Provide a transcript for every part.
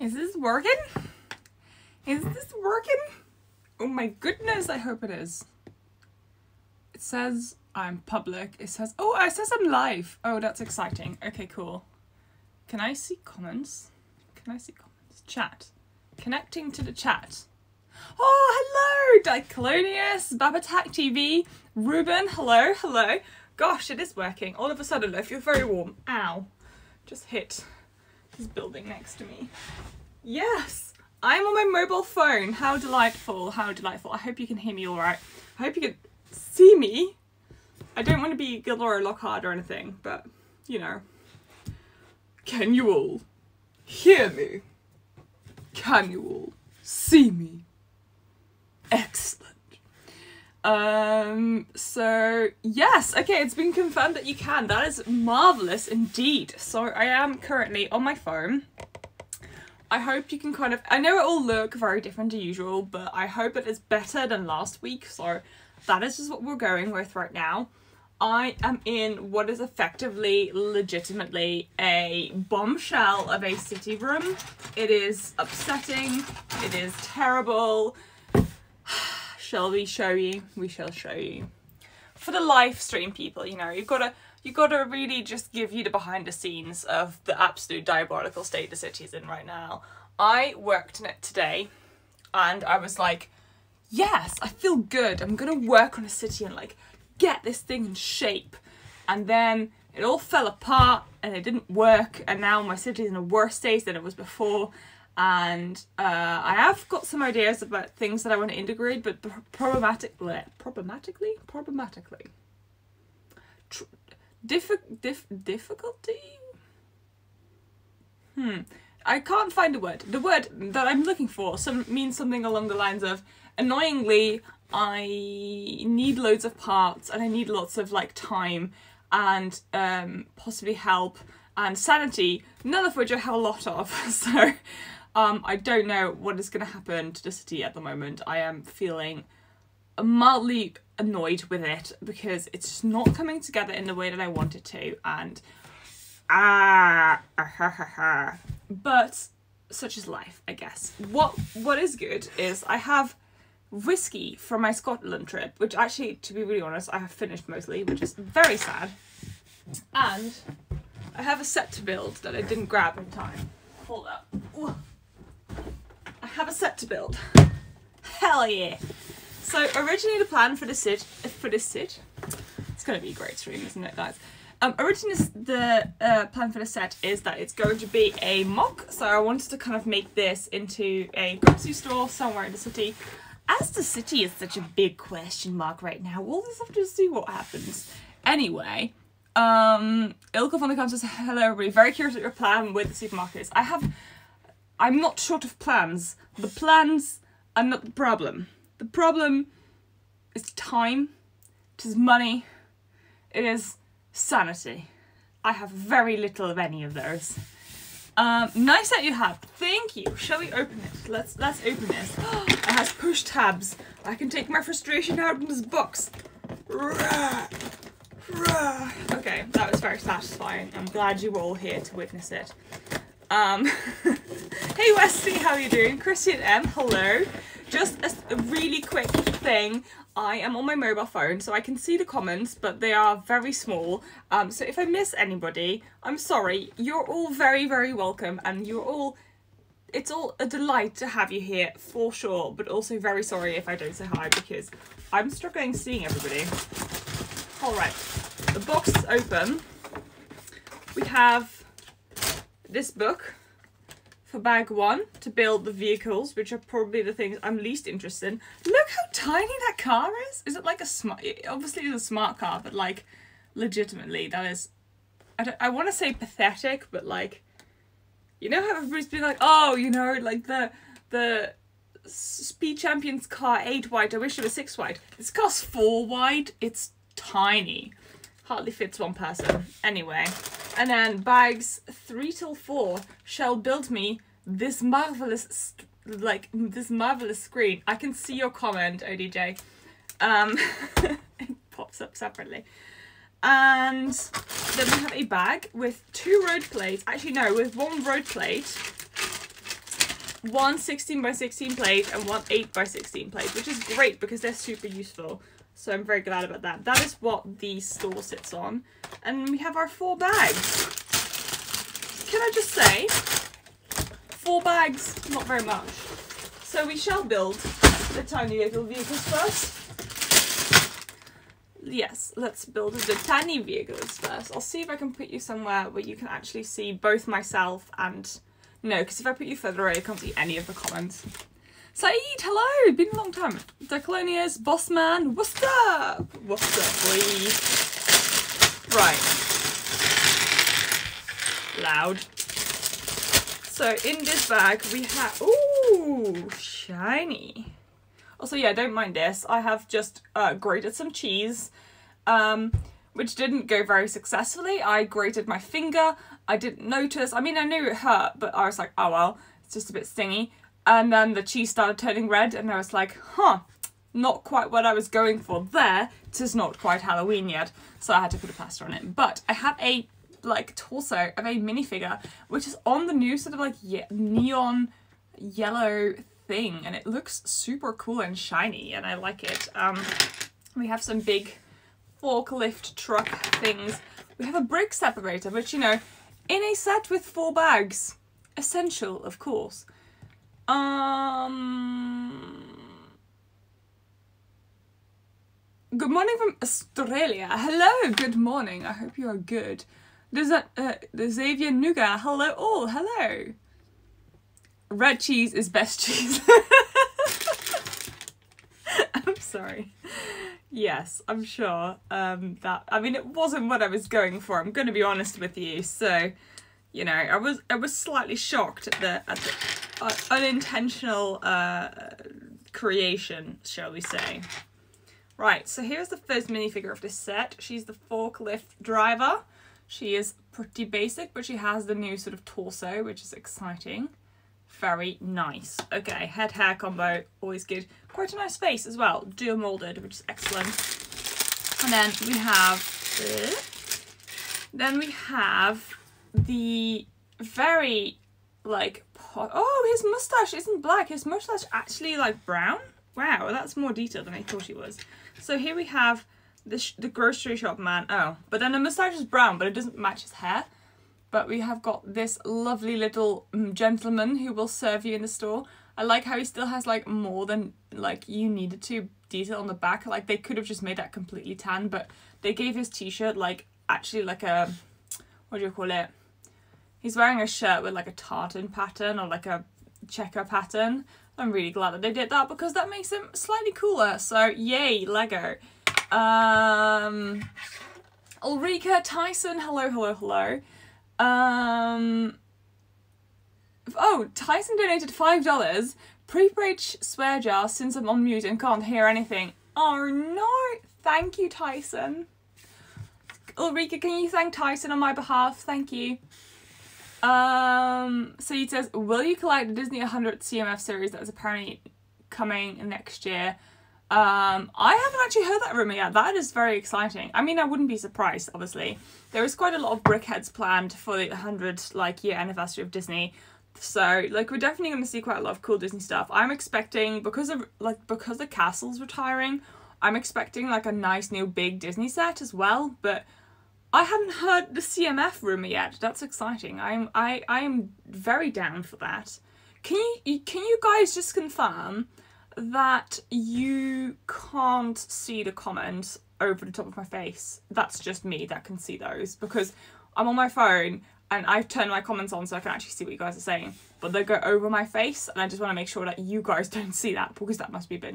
Is this working? Is this working? Oh my goodness, I hope it is. It says I'm public. It says, oh, it says I'm live. Oh, that's exciting. Okay, cool. Can I see comments? Can I see comments? Chat. Connecting to the chat. Oh, hello, Diclonius, Babatak TV, Ruben, hello, hello. Gosh, it is working. All of a sudden, I feel very warm. Ow. Just hit this building next to me. Yes, I'm on my mobile phone. How delightful, how delightful. I hope you can hear me all right. I hope you can see me. I don't want to be Gilora Lockhart or anything, but, you know. Can you all hear me? Can you all see me? Excellent. So yes, okay, it's been confirmed that you can. That is marvelous indeed. So I am currently on my phone. I hope you can kind of, I know it all look very different to usual, but I hope it is better than last week. So that is just what we're going with right now. I am in what is effectively, legitimately, a bombshell of a city room. It is upsetting. It is terrible. Shall we show you? We shall show you. For the live stream people, you know, you've gotta really just give you the behind the scenes of the absolute diabolical state the city's in right now. I worked in it today and I was like, yes, I feel good. I'm gonna work on a city and like get this thing in shape. And then it all fell apart and it didn't work, and now my city's in a worse state than it was before. And I have got some ideas about things that I want to integrate, but problematically, difficulty? I can't find a word. The word that I'm looking for means something along the lines of, annoyingly, I need loads of parts and I need lots of like time and possibly help and sanity, none of which I have a lot of, so... I don't know what is going to happen to the city at the moment. I am feeling mildly annoyed with it because it's just not coming together in the way that I want it to. And but such is life, I guess. What is good is I have whiskey from my Scotland trip, which actually, to be really honest, I have finished mostly, which is very sad. And I have a set to build that I didn't grab in time. Hold up. Ooh. I have a set to build. Hell yeah! So originally the plan for this set, it's gonna be a great stream, isn't it, guys? Originally the plan for the set is that it's going to be a mock. So I wanted to kind of make this into a grocery store somewhere in the city. As the city is such a big question mark right now, we'll just have to see what happens. Anyway. Ilka von der Kamp says, hello everybody, very curious what your plan with the supermarket is. I'm not short of plans. The plans are not the problem. The problem is time, it is money, it is sanity. I have very little of any of those. Nice that you have, thank you. Shall we open it? Let's open this. It has push tabs. I can take my frustration out in this box. Okay, that was very satisfying. I'm glad you were all here to witness it. Hey Wesley, how are you doing? Christian M, hello. Just a really quick thing. I am on my mobile phone, so I can see the comments, but they are very small. So if I miss anybody, I'm sorry. You're all very, very welcome, and you're all... It's all a delight to have you here, for sure, but also very sorry if I don't say hi, because I'm struggling seeing everybody. Alright, the box is open. We have this book for bag one to build the vehicles, which are probably the things I'm least interested in. Look how tiny that car is! Is it like a smart... It obviously is a smart car, but like, legitimately, that is... I want to say pathetic, but like... You know how everybody's been like, oh, you know, like the Speed Champions car 8 wide, I wish it was 6 wide. This car's 4 wide, it's tiny, hardly fits one person. Anyway, and then bags 3 till 4 shall build me this marvelous, like this marvelous screen. I can see your comment, ODJ. It pops up separately. And then we have a bag with 2 road plates, actually no, with 1 road plate. one 16 by 16 plate and one 8 by 16 plate, which is great because they're super useful. So I'm very glad about that. That is what the store sits on. And we have our 4 bags. Can I just say, 4 bags, not very much. So we shall build the tiny little vehicles first. Yes, let's build the tiny vehicles first. I'll see if I can put you somewhere where you can actually see both myself and... No, because if I put you further away, I can't see any of the comments. Saeed, hello! Been a long time. Declonius, Bossman, what's up? What's up, boy? Right. Loud. So, in this bag, we have... Ooh, shiny. Also, yeah, don't mind this. I have just grated some cheese, which didn't go very successfully. I grated my finger. I didn't notice. I mean, I knew it hurt, but I was like, oh, well, it's just a bit stingy. And then the cheese started turning red, and I was like, huh, not quite what I was going for there. It is not quite Halloween yet, so I had to put a plaster on it. But I have a, like, torso of a minifigure, which is on the new sort of, like, neon yellow thing, and it looks super cool and shiny, and I like it. We have some big forklift truck things. We have a brick separator, which, you know, in a set with 4 bags, essential, of course. Good morning from Australia. Hello, good morning. I hope you are good. There's a Xavier Nuga. Hello all. Hello. Red cheese is best cheese. I'm sorry. Yes, I'm sure. That, I mean, it wasn't what I was going for. I'm going to be honest with you. So, you know, I was slightly shocked at the unintentional creation, shall we say. Right, so here's the first minifigure of this set. She's the forklift driver. She is pretty basic, but she has the new sort of torso, which is exciting. Very nice. Okay, head-hair combo, always good. Quite a nice face as well, dual molded, which is excellent. And then we have... the very, like... Oh, his moustache isn't black. His moustache actually, like, brown. Wow, that's more detailed than I thought it was. So here we have the grocery shop man. Oh, but then the moustache is brown, but it doesn't match his hair. But we have got this lovely little gentleman who will serve you in the store. I like how he still has, like, more than, like, you needed to detail on the back. Like, they could have just made that completely tan, but they gave his t-shirt, like, actually, like, a... What do you call it? He's wearing a shirt with, like, a tartan pattern or, like, a checker pattern. I'm really glad that they did that because that makes him slightly cooler. So, yay, Lego. Ulrika Tyson, hello, hello, hello. Oh, Tyson donated $5. Prepaid swear jar since I'm on mute and can't hear anything. Oh no, thank you, Tyson. Ulrika, can you thank Tyson on my behalf? Thank you. So he says, will you collect the Disney 100 CMF series that is apparently coming next year? I haven't actually heard that rumor yet. That is very exciting. I mean, I wouldn't be surprised, obviously. There is quite a lot of brickheads planned for the 100 like year anniversary of Disney. So, like, we're definitely going to see quite a lot of cool Disney stuff. I'm expecting, because the castle's retiring, I'm expecting, like, a nice new big Disney set as well, but I haven't heard the CMF rumor yet. That's exciting. I am very down for that. Can you guys just confirm that you can't see the comments over the top of my face? That's just me that can see those, because I'm on my phone and I've turned my comments on so I can actually see what you guys are saying, but they go over my face and I just want to make sure that you guys don't see that, because that must be a bit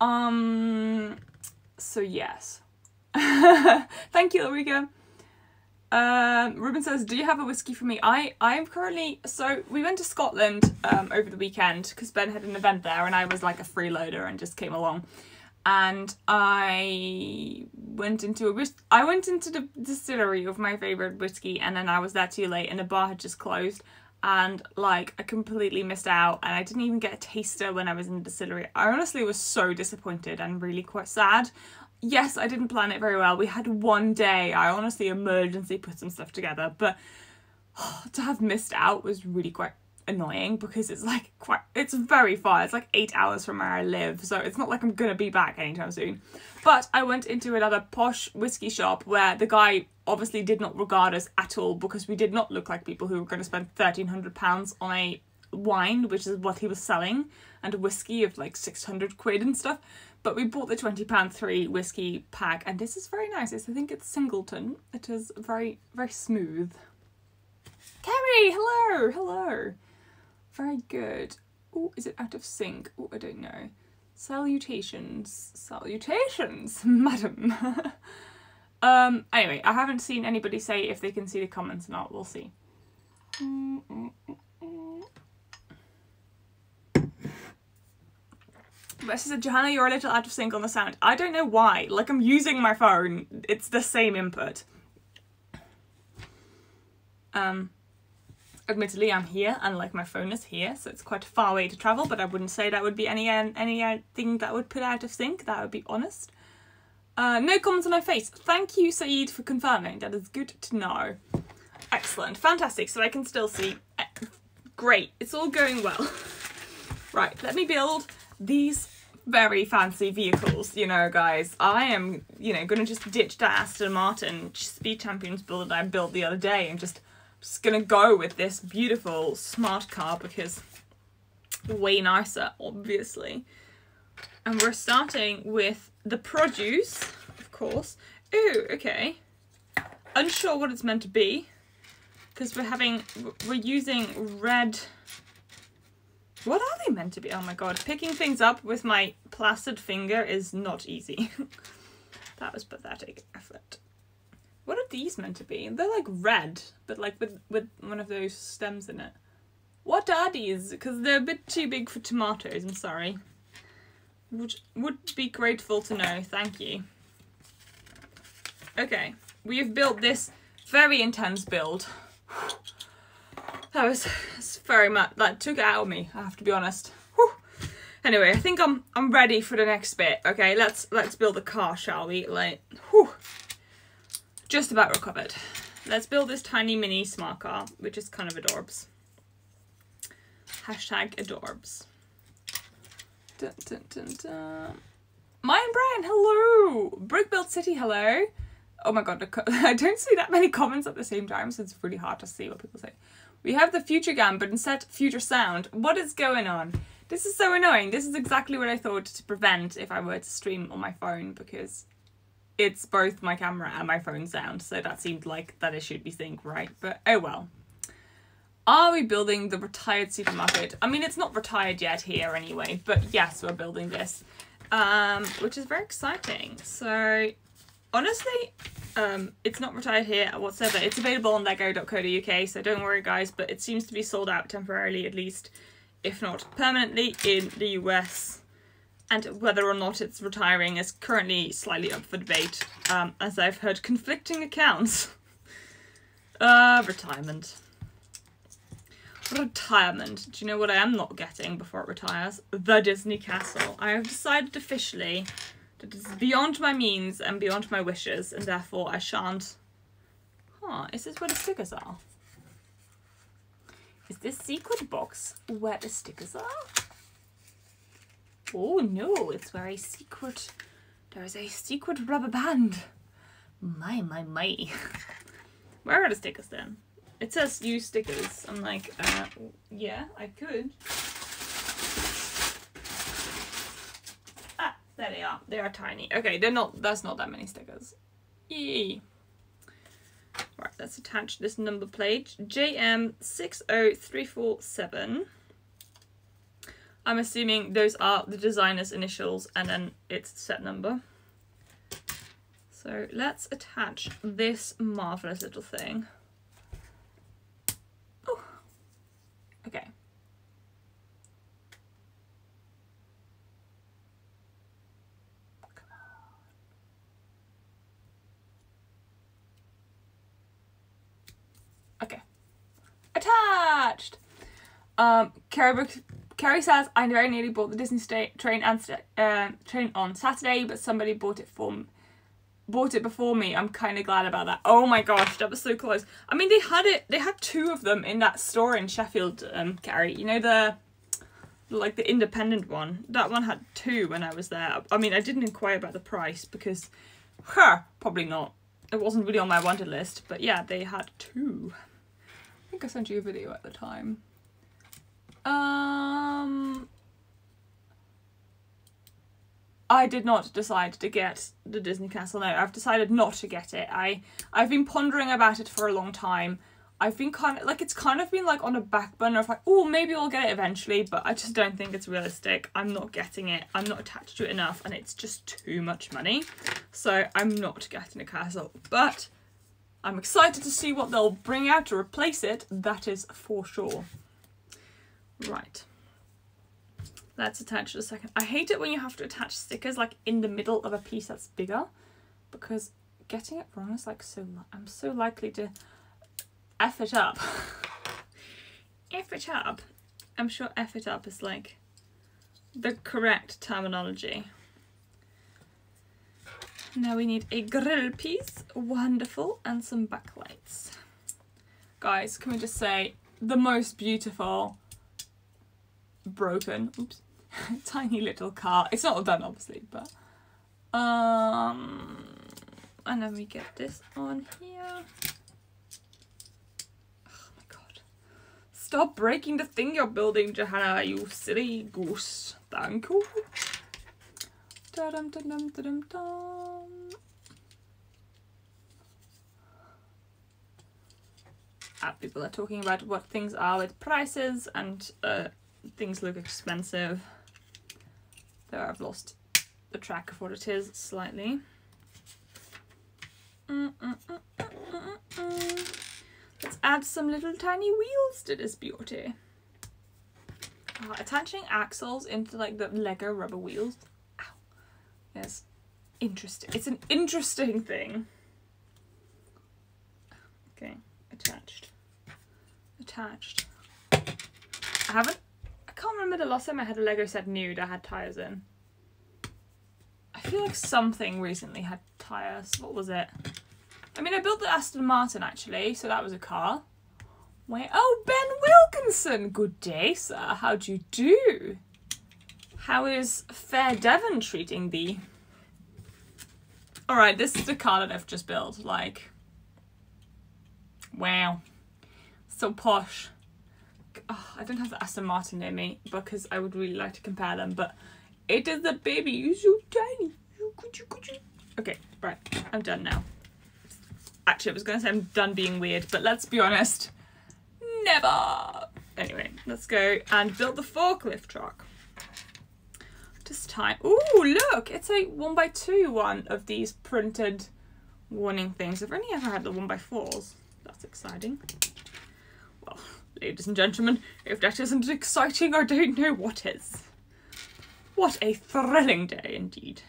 annoying. So yes. Thank you, Ulrika. Ruben says, do you have a whiskey for me? I am currently, so we went to Scotland over the weekend because Ben had an event there and I was like a freeloader and just came along, and I went into the distillery of my favourite whiskey, and then I was there too late and the bar had just closed, and like I completely missed out and I didn't even get a taster when I was in the distillery. I honestly was so disappointed and really quite sad. Yes, I didn't plan it very well. We had one day. I honestly emergency put some stuff together, but to have missed out was really quite annoying because it's like it's very far. It's like 8 hours from where I live, so it's not like I'm gonna be back anytime soon. But I went into another posh whiskey shop where the guy obviously did not regard us at all, because we did not look like people who were going to spend £1,300 on a wine, which is what he was selling, and a whiskey of like 600 quid and stuff. But we bought the £20 three whiskey pack, and this is very nice. I think it's Singleton. It is very, very smooth. Kerry, hello, hello. Very good. Oh, is it out of sync? Oh, I don't know. Salutations, salutations, madam. Anyway, I haven't seen anybody say if they can see the comments or not. We'll see. But she said, Johanna, you're a little out of sync on the sound. I don't know why. Like, I'm using my phone. It's the same input. Admittedly, I'm here and like my phone is here, so it's quite a far way to travel, but I wouldn't say that would be anything that would put out of sync. That would be honest. No comments on my face. Thank you, Saeed, for confirming. That is good to know. Excellent. Fantastic. So I can still see. Great. It's all going well. Right. Let me build these very fancy vehicles, you know, guys. I am, you know, going to just ditch that Aston Martin Speed Champions build that I built the other day and just going to go with this beautiful smart car because way nicer, obviously. And we're starting with the produce, of course. Ooh, okay. Unsure what it's meant to be, because we're using red. What are they meant to be? Oh my god, picking things up with my plastered finger is not easy. That was pathetic effort. What are these meant to be? They're like red, but like with one of those stems in it. What are these? Because they're a bit too big for tomatoes, I'm sorry. Would be grateful to know, thank you. Okay, we have built this very intense build. That was very much, that took it out of me, I have to be honest. Whew. Anyway, I think I'm ready for the next bit. Okay, let's build a car, shall we? Like, whew. Just about recovered. Let's build this tiny mini smart car, which is kind of adorbs. Hashtag adorbs. Dun, dun, dun, dun. My and Brian, hello! Brick Built City, hello! Oh my god, I don't see that many comments at the same time, so it's really hard to see what people say. We have the Future Gam, but instead Future Sound. What is going on? This is so annoying. This is exactly what I thought to prevent if I were to stream on my phone, because it's both my camera and my phone sound, so that seemed like that it should be synced, right? But oh well. Are we building the retired supermarket? I mean, it's not retired yet here anyway, but yes, we're building this, which is very exciting. So honestly, it's not retired here whatsoever. It's available on lego.co.uk, so don't worry guys, but it seems to be sold out temporarily at least, if not permanently, in the US. And whether or not it's retiring is currently slightly up for debate, as I've heard conflicting accounts. Retirement. Retirement. Do you know what I am not getting before it retires? The Disney Castle. I have decided officially that it's beyond my means and beyond my wishes, and therefore I shan't. Huh, is this where the stickers are? Is this secret box where the stickers are? Oh no, it's where a secret. There is a secret rubber band. My, my. Where are the stickers then? It says use stickers. I'm like, yeah, I could. Ah, there they are. They are tiny. Okay, they're not, that's not that many stickers. Yee. Right, let's attach this number plate. JM60347. I'm assuming those are the designer's initials and then its set number. So let's attach this marvelous little thing. Okay. Come on. Okay. Attached! Carrie says, I very nearly bought the Disney train on Saturday, but somebody bought it for bought it before me, I'm kind of glad about that. Oh my gosh, that was so close. I mean, they had two of them in that store in Sheffield, Carrie. You know, the independent one. That one had two when I was there. I mean, I didn't inquire about the price because, probably not. It wasn't really on my wanted list, but yeah, they had two. I think I sent you a video at the time. I did not decide to get the Disney Castle. No, I've decided not to get it. I've been pondering about it for a long time. I've been kind of like, it's kind of been like on a back burner of like, oh, maybe I'll get it eventually, but I just don't think it's realistic. I'm not getting it. I'm not attached to it enough, and it's just too much money. So I'm not getting a castle, but I'm excited to see what they'll bring out to replace it. That is for sure. Right. Let's attach the second. I hate it when you have to attach stickers like in the middle of a piece that's bigger, because getting it wrong is like so. I'm so likely to F it up. F it up. I'm sure F it up is like the correct terminology. Now we need a grill piece, wonderful, and some backlights. Guys, can we just say the most beautiful broken, oops, tiny little car. It's not all done obviously, but and then we get this on here. Oh my god, stop breaking the thing you're building, Johanna, you silly goose. Thank you. People are talking about what things are with prices, and things look expensive. Though I've lost the track of what it is slightly. Let's add some little tiny wheels to this beauty. Attaching axles into like the Lego rubber wheels. Ow. Yes. Interesting. It's an interesting thing. Okay. Attached. Attached. I can't remember the last time I had a Lego set nude I had tyres in. I feel like something recently had tyres. What was it? I mean, I built the Aston Martin actually, so that was a car. Wait, oh, Ben Wilkinson! Good day, sir. How do you do? How is fair Devon treating thee? Alright, this is the car that I've just built. Like, wow. So posh. Oh, I don't have the Aston Martin near me because I would really like to compare them, but it is the baby. You're so tiny. Okay, right. I'm done now. Actually, I was going to say I'm done being weird, but let's be honest. Never. Anyway, let's go and build the forklift truck. Just time. Oh, look. It's a 1x2 one of these printed warning things. I've only ever had the 1x4s. That's exciting. Well, ladies and gentlemen, if that isn't exciting, I don't know what is. What a thrilling day indeed.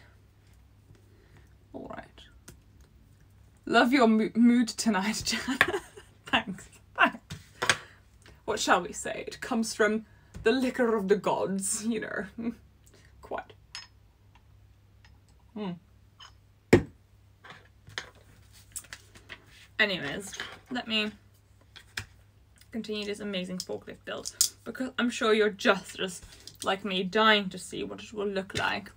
All right. Love your mood tonight, Johanna. Thanks. Thanks. What shall we say? It comes from the liquor of the gods, you know. Quite. Anyways, let me continue this amazing forklift build, because I'm sure you're just as like me, dying to see what it will look like.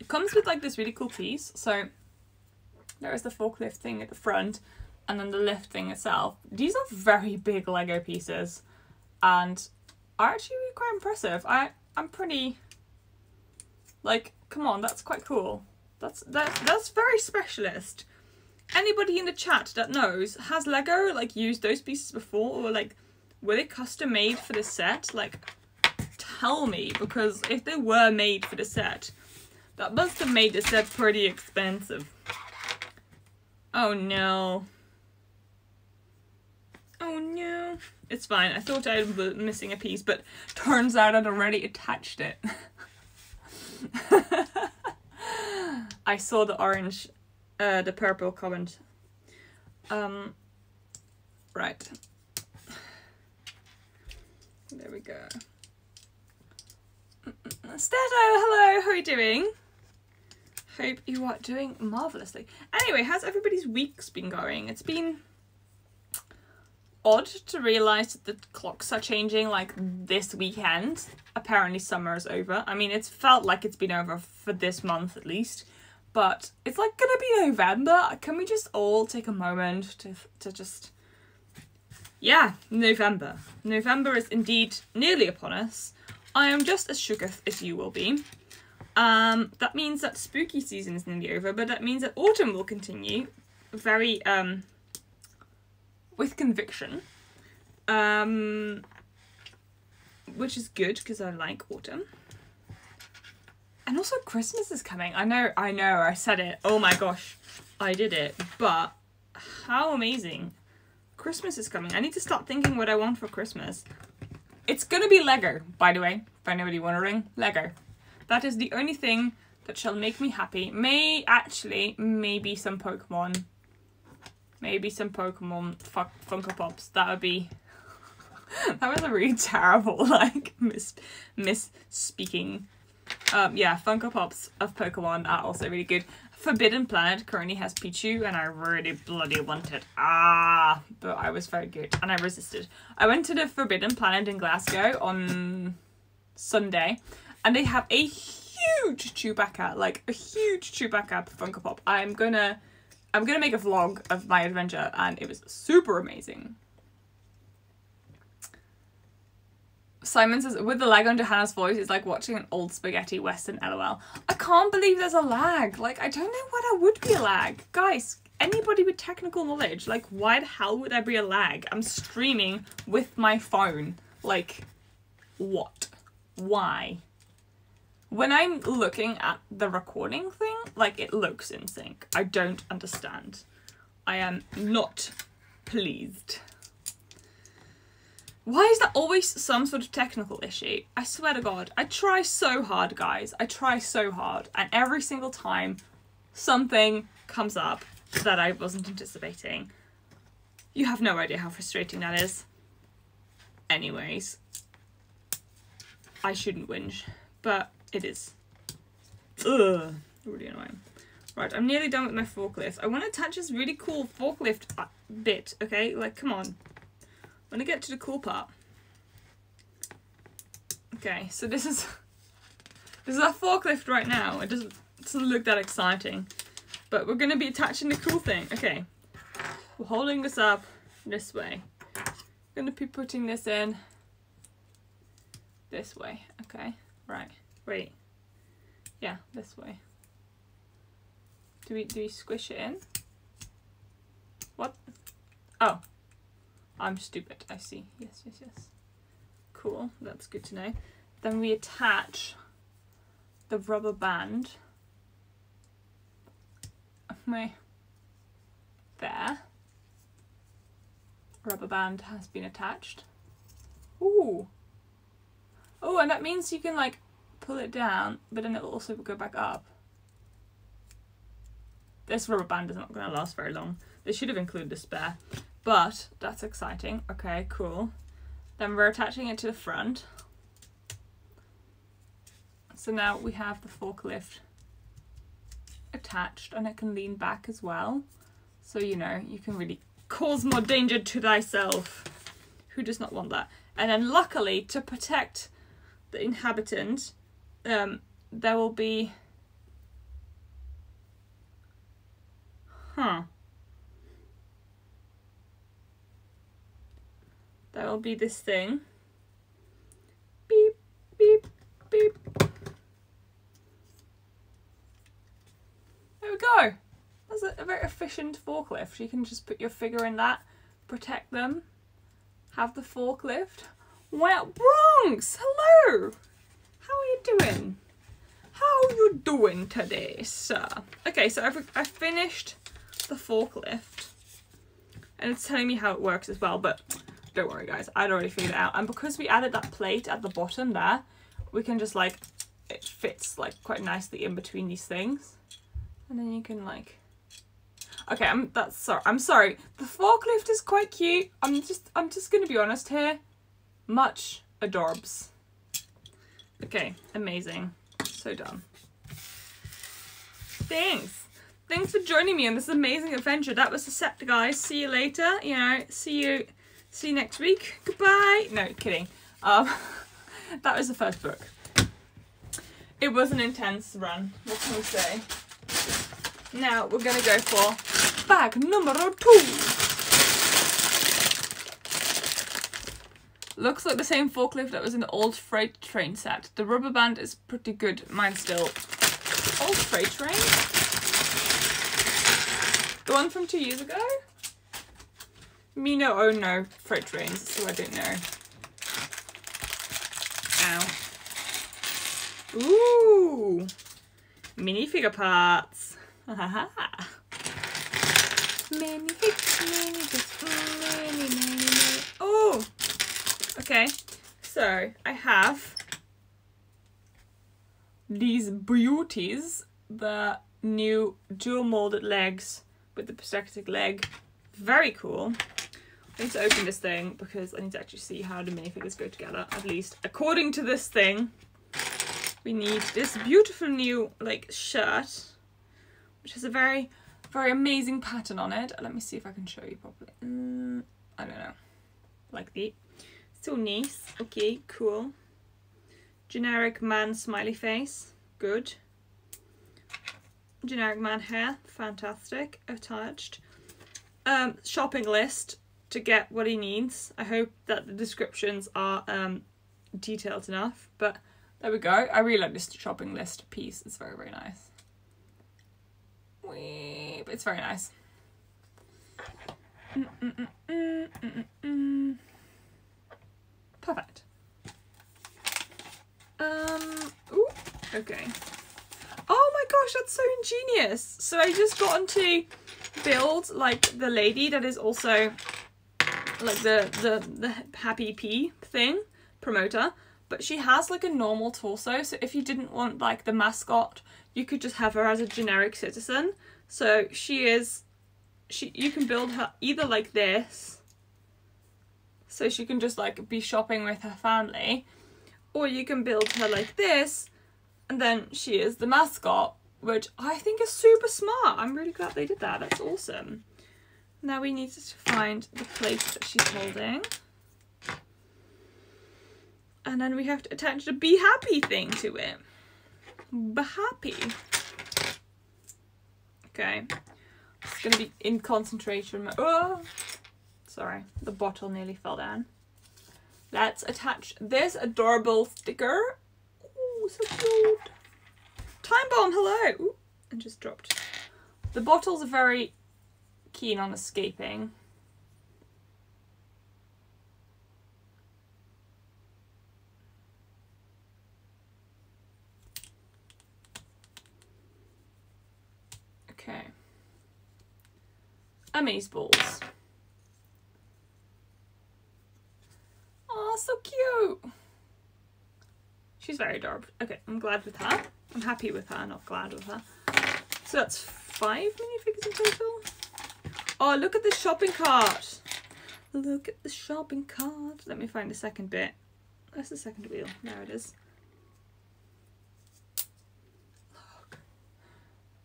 It comes with like this really cool piece. So there is the forklift thing at the front, and then the lift thing itself. These are very big Lego pieces and are actually quite impressive. I'm pretty like, come on, that's quite cool. That's very specialist. Anybody in the chat that knows, has Lego like used those pieces before, or like were they custom made for the set? Like, tell me, because if they were made for the set, that must have made the set pretty expensive. Oh no. Oh no. It's fine. I thought I was missing a piece, but turns out I'd already attached it. I saw the orange. The purple comment. Right. There we go. Stato, hello, how are you doing? Hope you are doing marvelously. Anyway, how's everybody's weeks been going? It's been odd to realise that the clocks are changing, like, this weekend. Apparently summer is over. I mean, it's felt like it's been over for this month at least, but it's, like, gonna be November. Can we just all take a moment to just... Yeah, November. November is indeed nearly upon us. I am just as shook as you will be. That means that spooky season is nearly over, but that means that autumn will continue very, with conviction. Which is good, because I like autumn. And also Christmas is coming. I know, I said it. Oh my gosh, I did it. But how amazing. Christmas is coming. I need to start thinking what I want for Christmas. It's gonna be Lego, by the way, if anybody wondering. Lego. That is the only thing that shall make me happy. Maybe some Pokemon. Maybe some Pokemon Funko Pops. That would be... that was a really terrible, like, misspeaking. Yeah, Funko Pops of Pokemon are also really good. Forbidden Planet currently has Pichu, and I really bloody want it. Ah, but I was very good, and I resisted. I went to the Forbidden Planet in Glasgow on Sunday, and they have a huge Chewbacca, like a huge Chewbacca Funko Pop. I'm gonna make a vlog of my adventure, and it was super amazing. Simon says, with the lag on Johanna's voice, it's like watching an old spaghetti western, lol. I can't believe there's a lag. Like, I don't know why there would be a lag. Guys, anybody with technical knowledge, like, why the hell would there be a lag? I'm streaming with my phone. Like, what? Why? When I'm looking at the recording thing, like, it looks in sync. I don't understand. I am not pleased. Why is there always some sort of technical issue? I swear to God, I try so hard, guys. I try so hard, and every single time something comes up that I wasn't anticipating. You have no idea how frustrating that is. Anyways, I shouldn't whinge, but it is. Ugh, really annoying. Right, I'm nearly done with my forklift. I want to touch this really cool forklift bit, okay? Like, come on. I'm gonna get to the cool part. Okay, so this is our forklift right now. It doesn't look that exciting, but we're gonna be attaching the cool thing. Okay, we're holding this up this way. I'm gonna be putting this in this way. Okay, right. Wait. Yeah, this way. Do we squish it in? What? Oh. I'm stupid, I see. Yes, yes, yes. Cool, that's good to know. Then we attach the rubber band. There. Rubber band has been attached. Ooh. Oh, and that means you can, like, pull it down, but then it'll also go back up. This rubber band is not going to last very long. They should have included the spare. But that's exciting. Okay, cool. Then we're attaching it to the front. So now we have the forklift attached, and it can lean back as well. So, you know, you can really cause more danger to thyself. Who does not want that? And then luckily, to protect the inhabitant, there will be... Huh. That will be this thing. Beep, beep, beep. There we go. That's a very efficient forklift. You can just put your figure in that, protect them, have the forklift. Wow, Bronx, hello. How are you doing? How are you doing today, sir? Okay, so I've finished the forklift, and it's telling me how it works as well, but don't worry, guys, I'd already figured it out. And because we added that plate at the bottom there, we can just, like, it fits, like, quite nicely in between these things. And then you can, like... Okay, I'm sorry. The forklift is quite cute. I'm just gonna be honest here. Much adorbs. Okay, amazing. So done. Thanks. Thanks for joining me on this amazing adventure. That was the set, guys. See you later. You know, see you next week. Goodbye. No, kidding. That was the first book. It was an intense run. What can we say? Now we're gonna go for bag number 2. Looks like the same forklift that was in the old freight train set. The rubber band is pretty good. Mine still. Old freight train? The one from 2 years ago? Me no, oh no, freight trains, so I don't know. Ow. Ooh, minifigure parts. Many. Oh, okay. So I have these beauties, the new dual molded legs with the prosthetic leg. Very cool. I need to open this thing because I need to actually see how the minifigures go together. At least according to this thing. We need this beautiful new like shirt, which has a very, very amazing pattern on it. Let me see if I can show you properly. I don't know, like the, so nice. Okay, cool. Generic man smiley face, good. Generic man hair, fantastic, attached. Shopping list to get what he needs. I hope that the descriptions are detailed enough, but. There we go. I really like this shopping list piece. It's very, very nice. Weep. It's very nice. Perfect. Ooh, okay. Oh my gosh, that's so ingenious. So I just got on to build like the lady that is also like the happy pea thing promoter. But she has like a normal torso, so if you didn't want like the mascot, you could just have her as a generic citizen. So you can build her either like this, so she can just like be shopping with her family, or you can build her like this, and then she is the mascot, which I think is super smart. I'm really glad they did that. That's awesome. Now we need to find the plate that she's holding. And then we have to attach the Be Happy thing to it. Be Happy. Okay. It's going to be in concentration mode. Oh! Sorry, the bottle nearly fell down. Let's attach this adorable sticker. Oh, so cute. Time bomb, hello! Ooh, I just dropped. The bottles are very keen on escaping. Okay. Amazeballs. Oh, so cute. She's very adorable. Okay, I'm glad with her. I'm happy with her, not glad with her. So that's 5 minifigures in total. Oh, look at the shopping cart. Look at the shopping cart. Let me find the second bit. Where's the second wheel? There it is.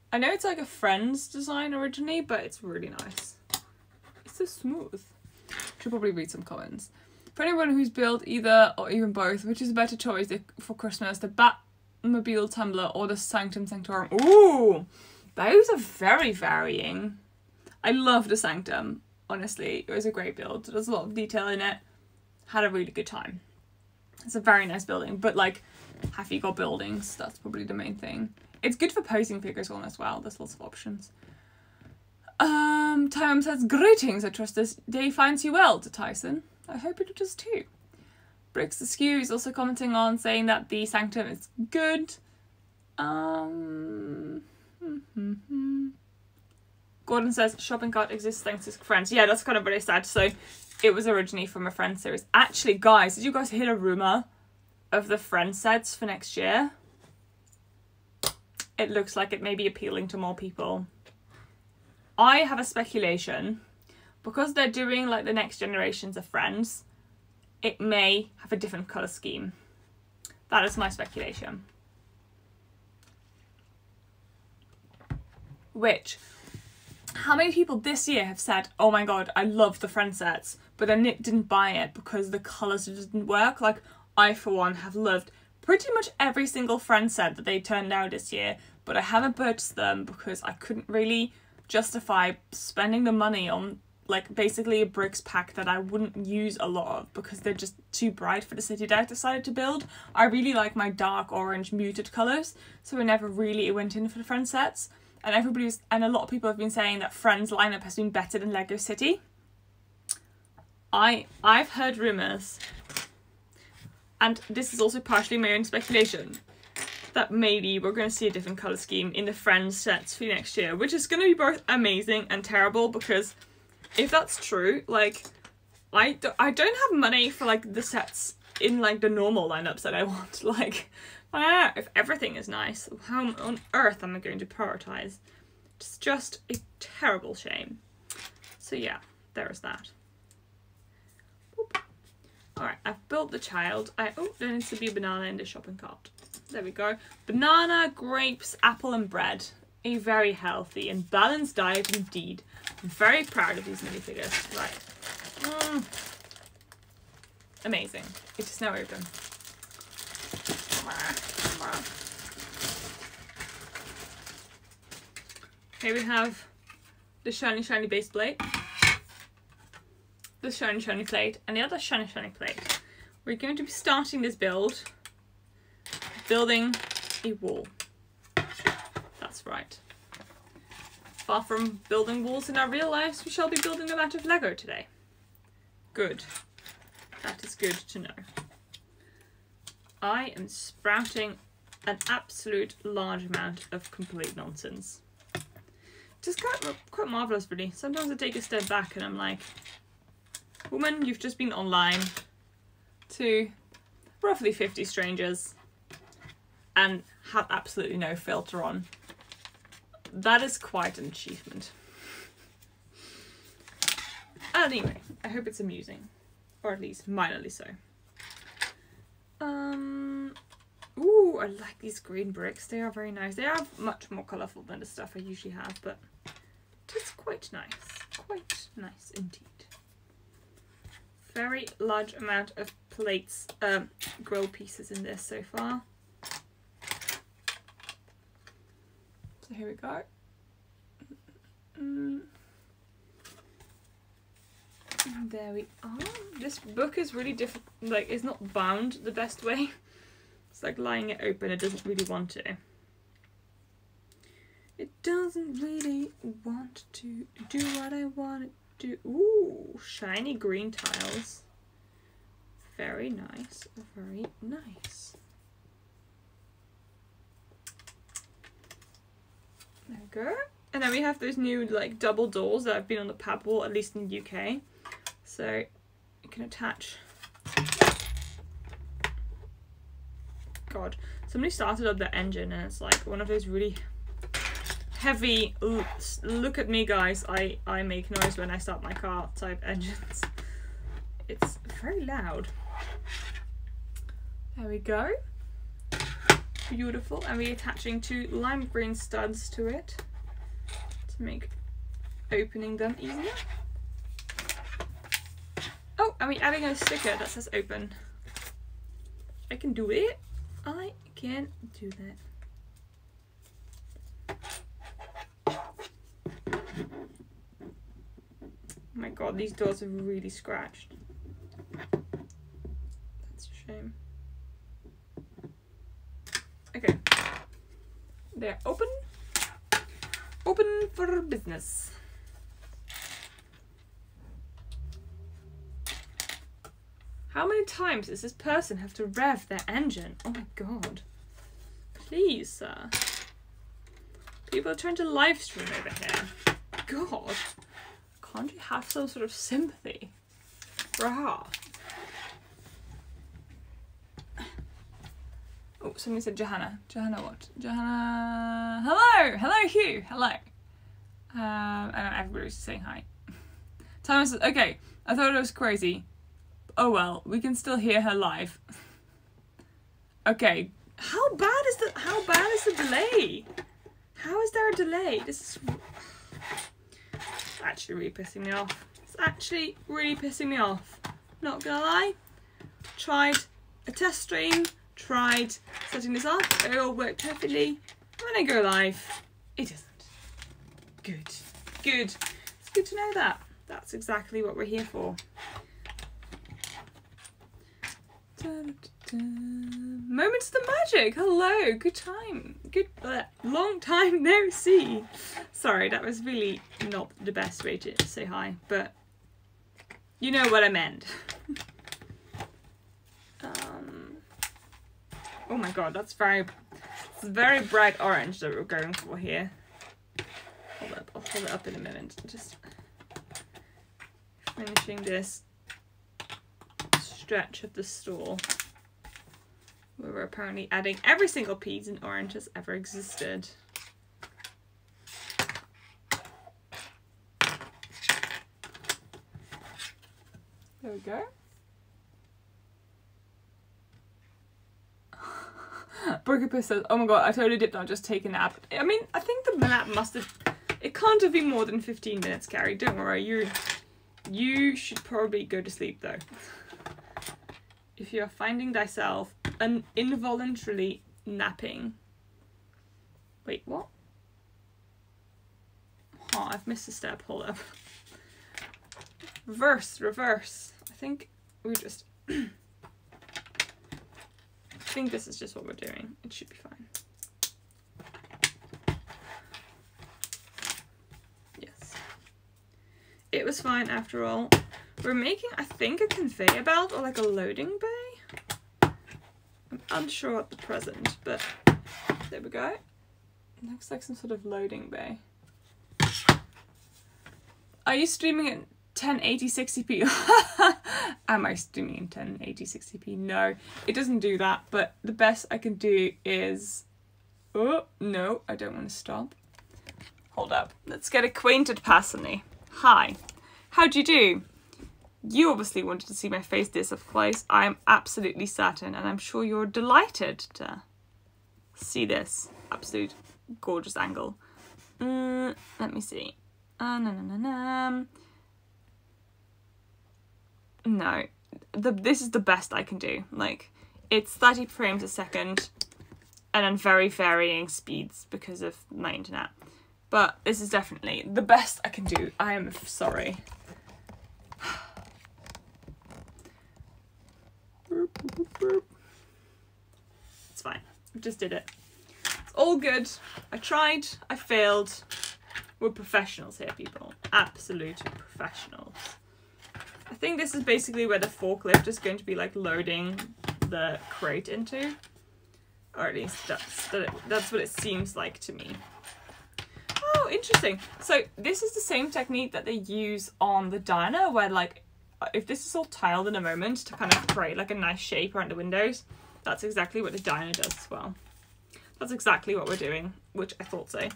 I know it's like a Friends design originally, but it's really nice. It's so smooth. Should probably read some comments. For anyone who's built either or even both, which is a better choice for Christmas, the Batmobile tumbler or the Sanctum Sanctorum. Ooh, those are very varying. I love the Sanctum, honestly. It was a great build. There's a lot of detail in it. Had a really good time. It's a very nice building, but like, have you got buildings? That's probably the main thing. It's good for posing figures on as well. There's lots of options. Tom says, greetings, I trust this day finds you well, to Tyson. I hope it does too. Bricks Askew is also commenting on, saying that the Sanctum is good. Gordon says, shopping cart exists thanks to Friends. Yeah, that's kind of very sad. So it was originally from a Friends series. Actually, guys, did you guys hear a rumour of the Friends sets for next year? It looks like it may be appealing to more people. I have a speculation, because they're doing like the next generations of Friends, it may have a different colour scheme. That is my speculation. which, how many people this year have said, oh my god, I love the Friends sets, but then didn't buy it because the colours didn't work? Like, I for one have loved pretty much every single Friends set that they turned out this year, but I haven't purchased them because I couldn't really justify spending the money on like basically a bricks pack that I wouldn't use a lot of because they're just too bright for the city that I decided to build. I really like my dark orange muted colours, so we never really went in for the Friends sets. And a lot of people have been saying that Friends lineup has been better than Lego City. I've heard rumours, and this is also partially my own speculation, that maybe we're going to see a different colour scheme in the Friends sets for next year, which is going to be both amazing and terrible, because if that's true, like, I don't have money for, like, the sets in, like, the normal lineups that I want. Like, if everything is nice, how on earth am I going to prioritise? It's just a terrible shame. So, yeah, there is that. Boop. All right, I've built the child. Oh, there needs to be a banana in the shopping cart. There we go. Banana, grapes, apple and bread. A very healthy and balanced diet indeed. I'm very proud of these minifigures. Right. Amazing. It is now open. Here we have the shiny, shiny base plate, the shiny, shiny plate, and the other shiny, shiny plate. We're going to be starting this build, building a wall. That's right. Far from building walls in our real lives, we shall be building them out of Lego today. Good. That is good to know. I am sprouting an absolute large amount of complete nonsense. Just quite marvellous, really. Sometimes I take a step back and I'm like, woman, you've just been online to roughly 50 strangers and had absolutely no filter on. That is quite an achievement. Anyway, I hope it's amusing, or at least minorly so. Ooh, I like these green bricks. They are very nice. They are much more colourful than the stuff I usually have, but it's quite nice. Quite nice indeed. Very large amount of plates, grill pieces in this so far. So here we go. And there we are. This book is really difficult, like it's not bound the best way. It's like lying it open, it doesn't really want to. It doesn't really want to do what I want it to. Ooh, shiny green tiles. Very nice, very nice. There we go. And then we have those new like double doors that have been on the pub wall, at least in the UK. So you can attach. God, somebody started up their engine and it's like one of those really heavy, look at me guys, I make noise when I start my car type engines. It's very loud. There we go. Beautiful, and we're attaching two lime green studs to it to make opening them easier. Oh, and we're adding a sticker that says open. I can do it. I can do that. Oh my god, these doors are really scratched. That's a shame. Okay, they're open, open for business. How many times does this person have to rev their engine? Oh my god. Please, sir. People are trying to live stream over here. God, can't you have some sort of sympathy? Rah. Oh, somebody said Johanna. Johanna what? Johanna... Hello! Hello, Hugh! Hello! I know everybody was just saying hi. Thomas says, okay, I thought it was crazy. Oh well, we can still hear her live. Okay. How bad is the delay? How is there a delay? This is actually really pissing me off. It's actually really pissing me off. Not gonna lie. Tried a test stream, tried setting this up, it all worked perfectly. When I go live, it doesn't. Good. Good. It's good to know that. That's exactly what we're here for. Moments of the Magic. Hello. Good time. Good. Long time no see. Sorry, that was really not the best way to say hi, but you know what I meant. Oh my god, that's very bright orange that we're going for here. Hold up. I'll hold it up in a moment. Just finishing this stretch of the store where we're apparently adding every single piece in orange has ever existed. There we go. Burgerpus says, oh my god, I totally did not just take a nap. I mean, I think the nap must have, it can't have been more than 15 minutes, Carrie. Don't worry, you should probably go to sleep though. If you're finding thyself an involuntarily napping. Wait, what? Oh, I've missed a step, hold up. Reverse, reverse. I think we just, I think this is just what we're doing. It should be fine. Yes. It was fine after all. We're making, I think, a conveyor belt or like a loading bay. I'm unsure at the present, but there we go. It looks like some sort of loading bay. Are you streaming at 1080p, 60p? Am I streaming in 1080p, 60p? No, it doesn't do that, but the best I can do is... Oh, no, I don't want to stop. Hold up. Let's get acquainted personally. Hi, how do you do? You obviously wanted to see my face this close. I am absolutely certain, and I'm sure you're delighted to see this absolute gorgeous angle. Let me see. No, this is the best I can do. Like, it's 30 frames a second, and on very varying speeds because of my internet. But this is definitely the best I can do. I am sorry. It's fine. I just did it. It's all good. I tried. I failed. We're professionals here, people. Absolute professionals. I think this is basically where the forklift is going to be like loading the crate into. Or at least that's what it seems like to me. Oh, interesting. So this is the same technique that they use on the diner where like, if this is all tiled in a moment to kind of create like a nice shape around the windows, that's exactly what the diner does as well. That's exactly what we're doing, which I thought so.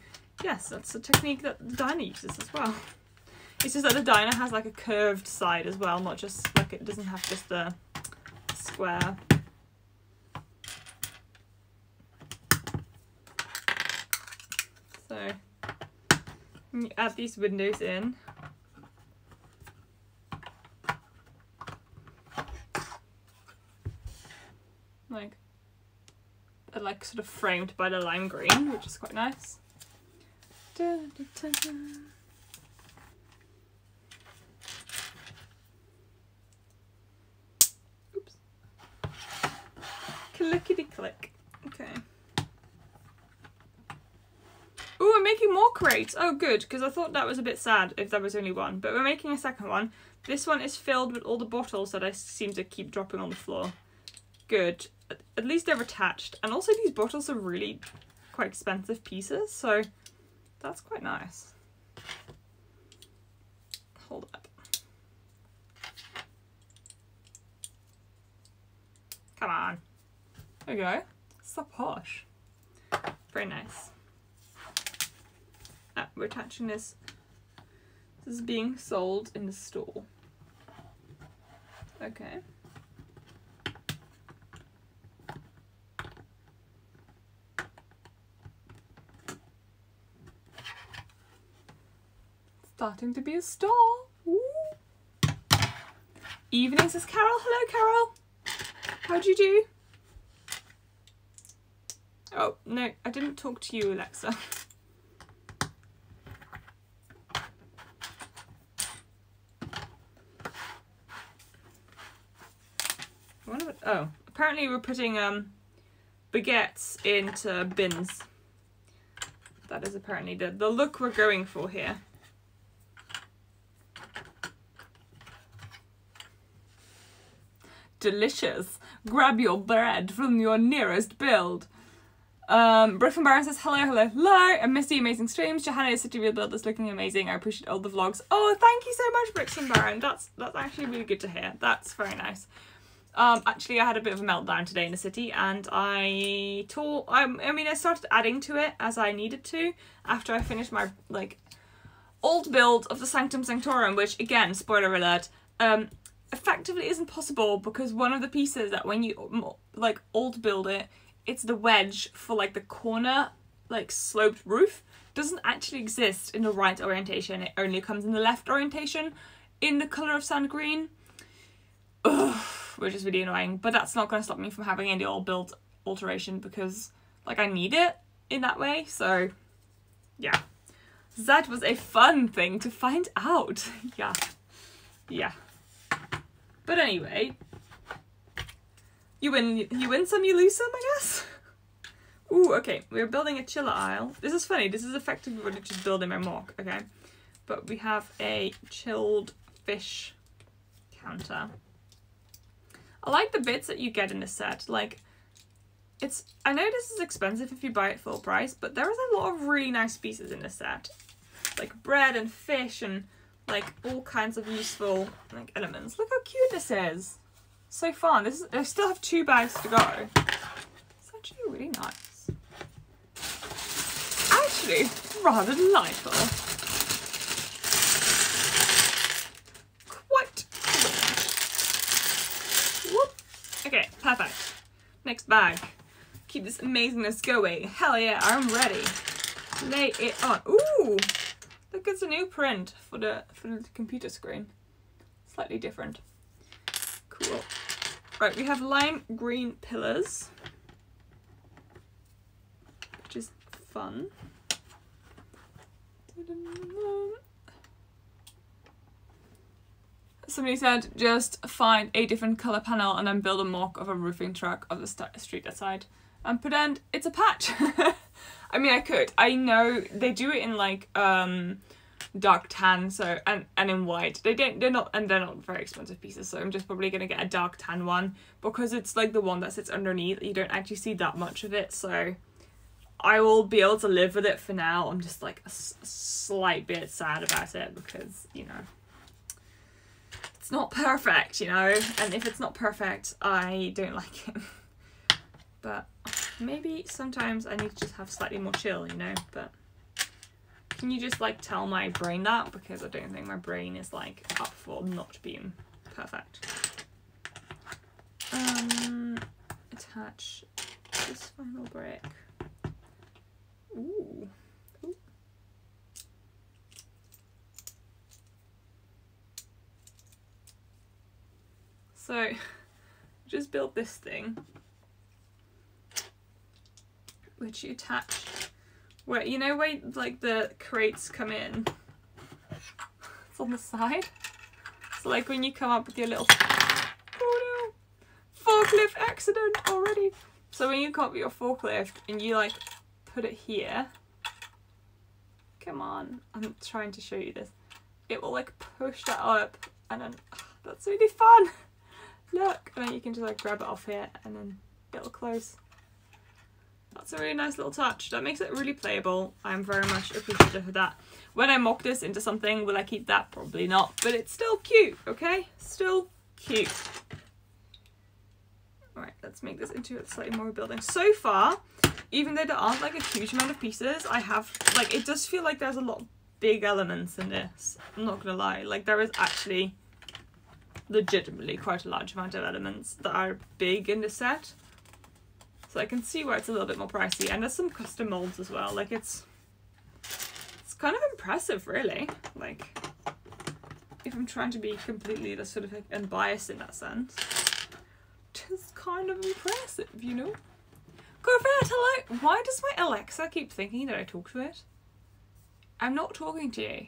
Yes, that's the technique that the diner uses as well. It's just that the diner has like a curved side as well, not just like it doesn't have just the square. So you add these windows in. Like sort of framed by the lime green, which is quite nice. Da, da, da, da. Oops. Clickety click. Okay. Oh, we're making more crates. Oh, good, because I thought that was a bit sad if there was only one, but we're making a second one. This one is filled with all the bottles that I seem to keep dropping on the floor. Good. At least they're attached, and also these bottles are really quite expensive pieces, so that's quite nice. Hold up. Come on. There we go. So posh. Very nice. We're attaching this. This is being sold in the store. Okay. starting to be a store. Ooh. Evening, says Carol. Hello, Carol. How do you do? Oh, no, I didn't talk to you, Alexa. Oh, apparently we're putting baguettes into bins. That is apparently the look we're going for here. Delicious. Grab your bread from your nearest build. Briff and Baron says, hello, hello, hello. I miss the amazing streams. Johanna is such a real build that's looking amazing. I appreciate all the vlogs. Oh, thank you so much, Bricks and Baron. That's actually really good to hear. That's very nice. Actually, I had a bit of a meltdown today in the city, and I started adding to it as I needed to after I finished my like old build of the Sanctum Sanctorum, which again, spoiler alert, effectively isn't possible because one of the pieces that when you like old build it, it's the wedge for like the corner like sloped roof doesn't actually exist in the right orientation. It only comes in the left orientation in the colour of sand green. Ugh. Which is really annoying, but that's not going to stop me from having any old build alteration because like I need it in that way. So yeah, that was a fun thing to find out. yeah, but anyway, you win some, you lose some, I guess. Ooh, okay, we're building a chiller aisle. This is funny, this is effectively what I just build in my mock. Okay, but we have a chilled fish counter. I like the bits that you get in this set, like, it's, I know this is expensive if you buy it full price, but there is a lot of really nice pieces in this set, like bread and fish and like all kinds of useful like elements. Look how cute this is, so fun. This is, I still have 2 bags to go. It's actually really nice. Actually, rather delightful. Okay, perfect. Next bag. Keep this amazingness going. Hell yeah, I'm ready. Lay it on. Ooh, look, it's a new print for the computer screen. Slightly different. Cool. Right, we have lime green pillars, which is fun. Somebody said, just find a different colour panel and then build a mock of a roofing truck of the street outside and pretend it's a patch. I mean, I could. I know they do it in like dark tan, so and in white. They're not very expensive pieces, so I'm just probably gonna get a dark tan one because it's like the one that sits underneath. You don't actually see that much of it, so I will be able to live with it for now. I'm just like a slight bit sad about it because, you know, it's not perfect, you know, and if it's not perfect, I don't like it. But maybe sometimes I need to just have slightly more chill, you know, but can you just like tell my brain that? Because I don't think my brain is like up for not being perfect. Attach this final brick. Ooh. So, just build this thing, which you attach where, you know, where like the crates come in. It's on the side. So like when you come up with your little, oh no, forklift accident already. So when you come up with your forklift and you like put it here, come on, I'm trying to show you this. It will like push that up and then, oh, that's really fun. Look, and then you can just like grab it off here and then it'll close. That's a really nice little touch. That makes it really playable. I'm very much appreciative of that. When I mock this into something, will I keep that? Probably not, but it's still cute, okay? Still cute. All right, let's make this into a slightly more building. So far, even though there aren't like a huge amount of pieces, I have, like, it does feel like there's a lot of big elements in this. I'm not gonna lie, like there is actually legitimately quite a large amount of elements that are big in the set, so I can see why it's a little bit more pricey. And there's some custom molds as well, like it's kind of impressive, really. Like, if I'm trying to be completely just sort of like unbiased in that sense, just kind of impressive, you know? Corvette, hello! Why does my Alexa keep thinking that I talk to it? I'm not talking to you.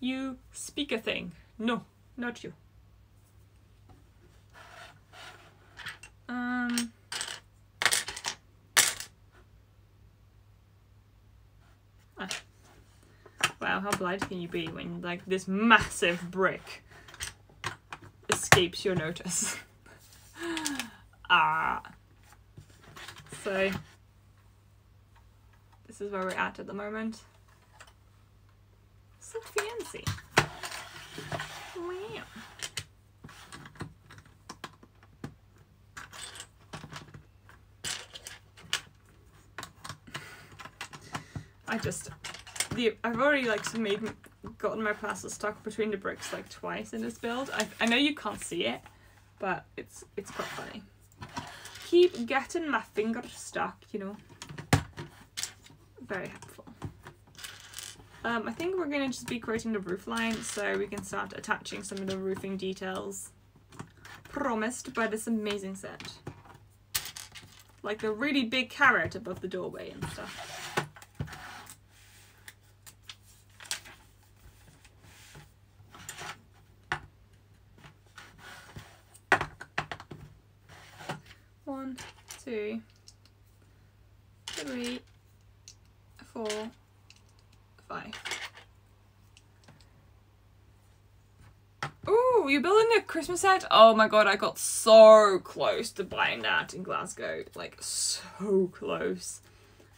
You speaker thing. No, not you. Wow, how blind can you be when like this massive brick escapes your notice? Ah. So this is where we're at the moment. So fancy. Wow. I've already like gotten my plaster stuck between the bricks like twice in this build. I know you can't see it, but it's quite funny. Keep getting my finger stuck, you know. Very helpful. I think we're gonna just be creating the roof line so we can start attaching some of the roofing details promised by this amazing set. Like the really big carrot above the doorway and stuff. One, two, three, four, five. Ooh, you're building a Christmas set? Oh my god, I got so close to buying that in Glasgow. Like, so close.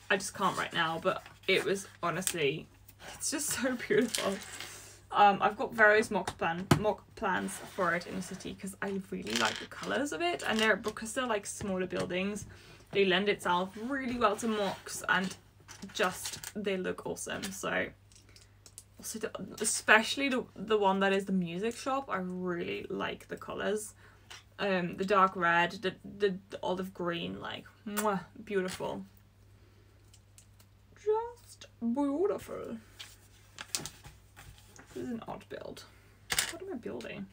I just can't right now, but it was honestly, it's just so beautiful. I've got various mock plans for it in the city because I really like the colours of it, and they're because they're like smaller buildings, they lend itself really well to mocks, and just they look awesome. So also especially the one that is the music shop, I really like the colours, the dark red, the olive green, like mwah, beautiful, just beautiful. This is an odd build. What am I building?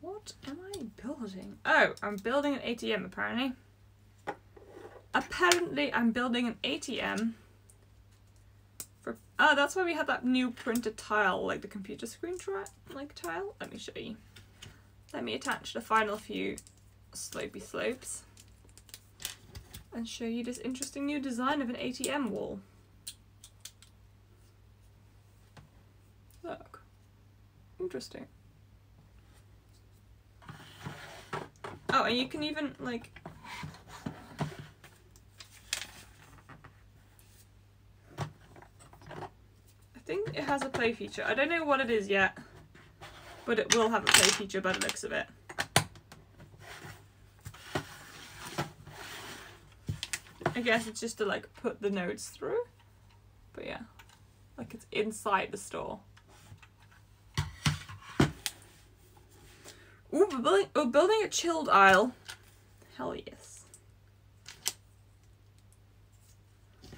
What am I building? Oh, I'm building an ATM apparently. Apparently I'm building an ATM. Oh, that's why we had that new printed tile, like the computer screen tile. Let me show you. Let me attach the final few slopey slopes and show you this interesting new design of an ATM wall. Look, interesting. Oh, and you can even like, I think it has a play feature. I don't know what it is yet, but it will have a play feature by the looks of it. I guess it's just to like put the nodes through, but yeah, like it's inside the store. Ooh, we're building a chilled aisle. Hell yes.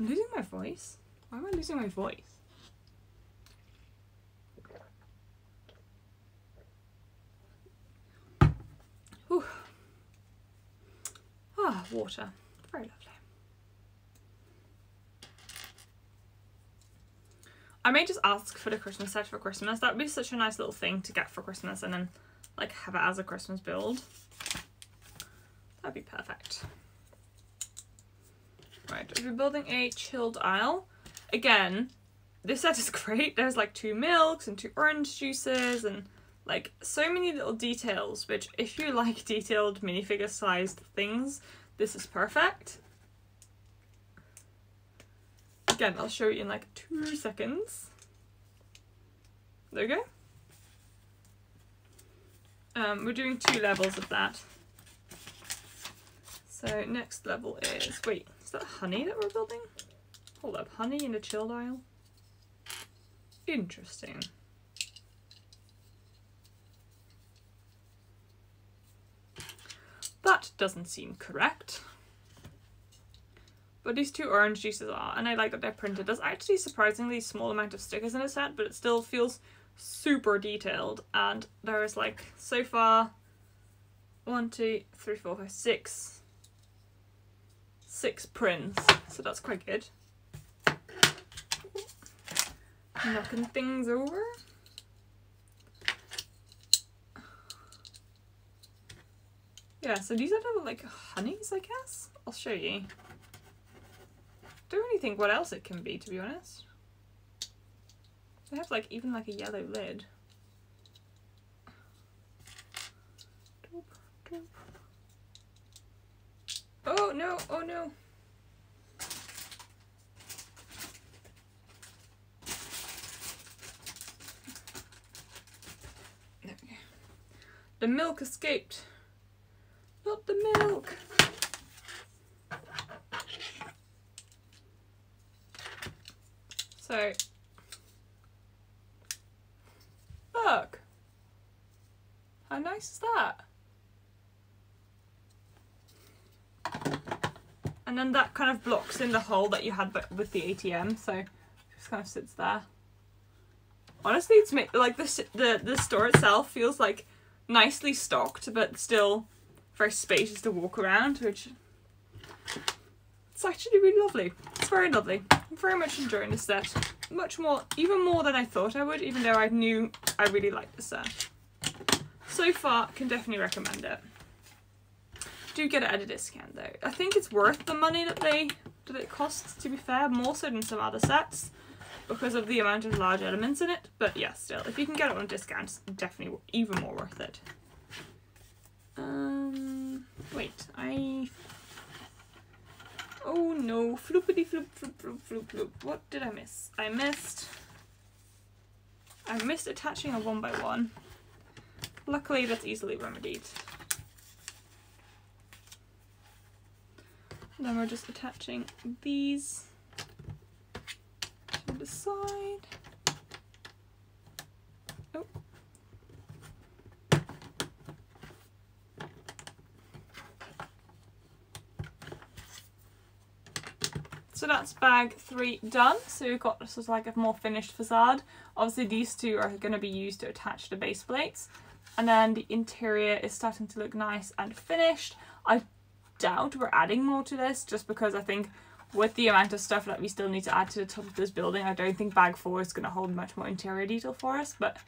I'm losing my voice? Why am I losing my voice? Ooh. Ah, water. Very lovely. I may just ask for the Christmas set for Christmas. That would be such a nice little thing to get for Christmas and then like have it as a Christmas build. That'd be perfect. Right, we're building a chilled aisle. Again, this set is great. There's like 2 milks and 2 orange juices and like so many little details, which if you like detailed minifigure sized things, this is perfect. Again, I'll show you in like 2 seconds. There we go. We're doing 2 levels of that. So next level is, wait, is that honey that we're building? Hold up, honey in a chilled aisle? Interesting. That doesn't seem correct. But these two orange juices are, and I like that they're printed. There's actually surprisingly small amount of stickers in a set, but it still feels super detailed. And there is like, so far, 1, 2, 3, 4, 5, 6 prints. So that's quite good. Knocking things over. Yeah, so these are the, like, honeys, I guess? I'll show you. Don't really think what else it can be, to be honest. They have, like, even, like, a yellow lid. Doop, doop. Oh, no! Oh, no! There we go. The milk escaped! Not the milk! So... Look! How nice is that? And then that kind of blocks in the hole that you had with the ATM, so it just kind of sits there. Honestly, it's like the store itself feels like nicely stocked, but still very spacious to walk around, which it's actually really lovely. It's very lovely. I'm very much enjoying this set. Much more, even more than I thought I would, even though I knew I really liked this set. So far, can definitely recommend it. Do get it at a discount though. I think it's worth the money that it costs, to be fair, more so than some other sets because of the amount of large elements in it. But yeah, still, if you can get it on discount, it's definitely even more worth it. Wait, oh no, floopity floop floop floop floop floop. What did I miss? I missed attaching a 1x1. Luckily that's easily remedied. And then we're just attaching these to the side. Oh. So that's bag 3 done. So we've got sort of like a more finished facade. Obviously these two are going to be used to attach the base plates. And then the interior is starting to look nice and finished. I doubt we're adding more to this just because I think with the amount of stuff that we still need to add to the top of this building, I don't think bag 4 is going to hold much more interior detail for us, but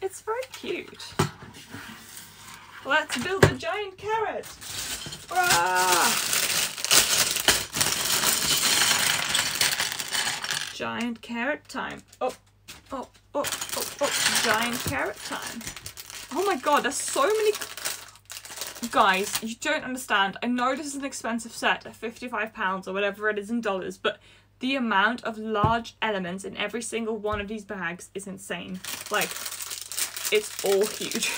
it's very cute. Let's build a giant carrot! Ah! Giant carrot time. Oh, oh, oh, oh, oh, giant carrot time. Oh my god, there's so many. Guys, you don't understand. I know this is an expensive set at £55 or whatever it is in dollars, but the amount of large elements in every single one of these bags is insane. Like, it's all huge.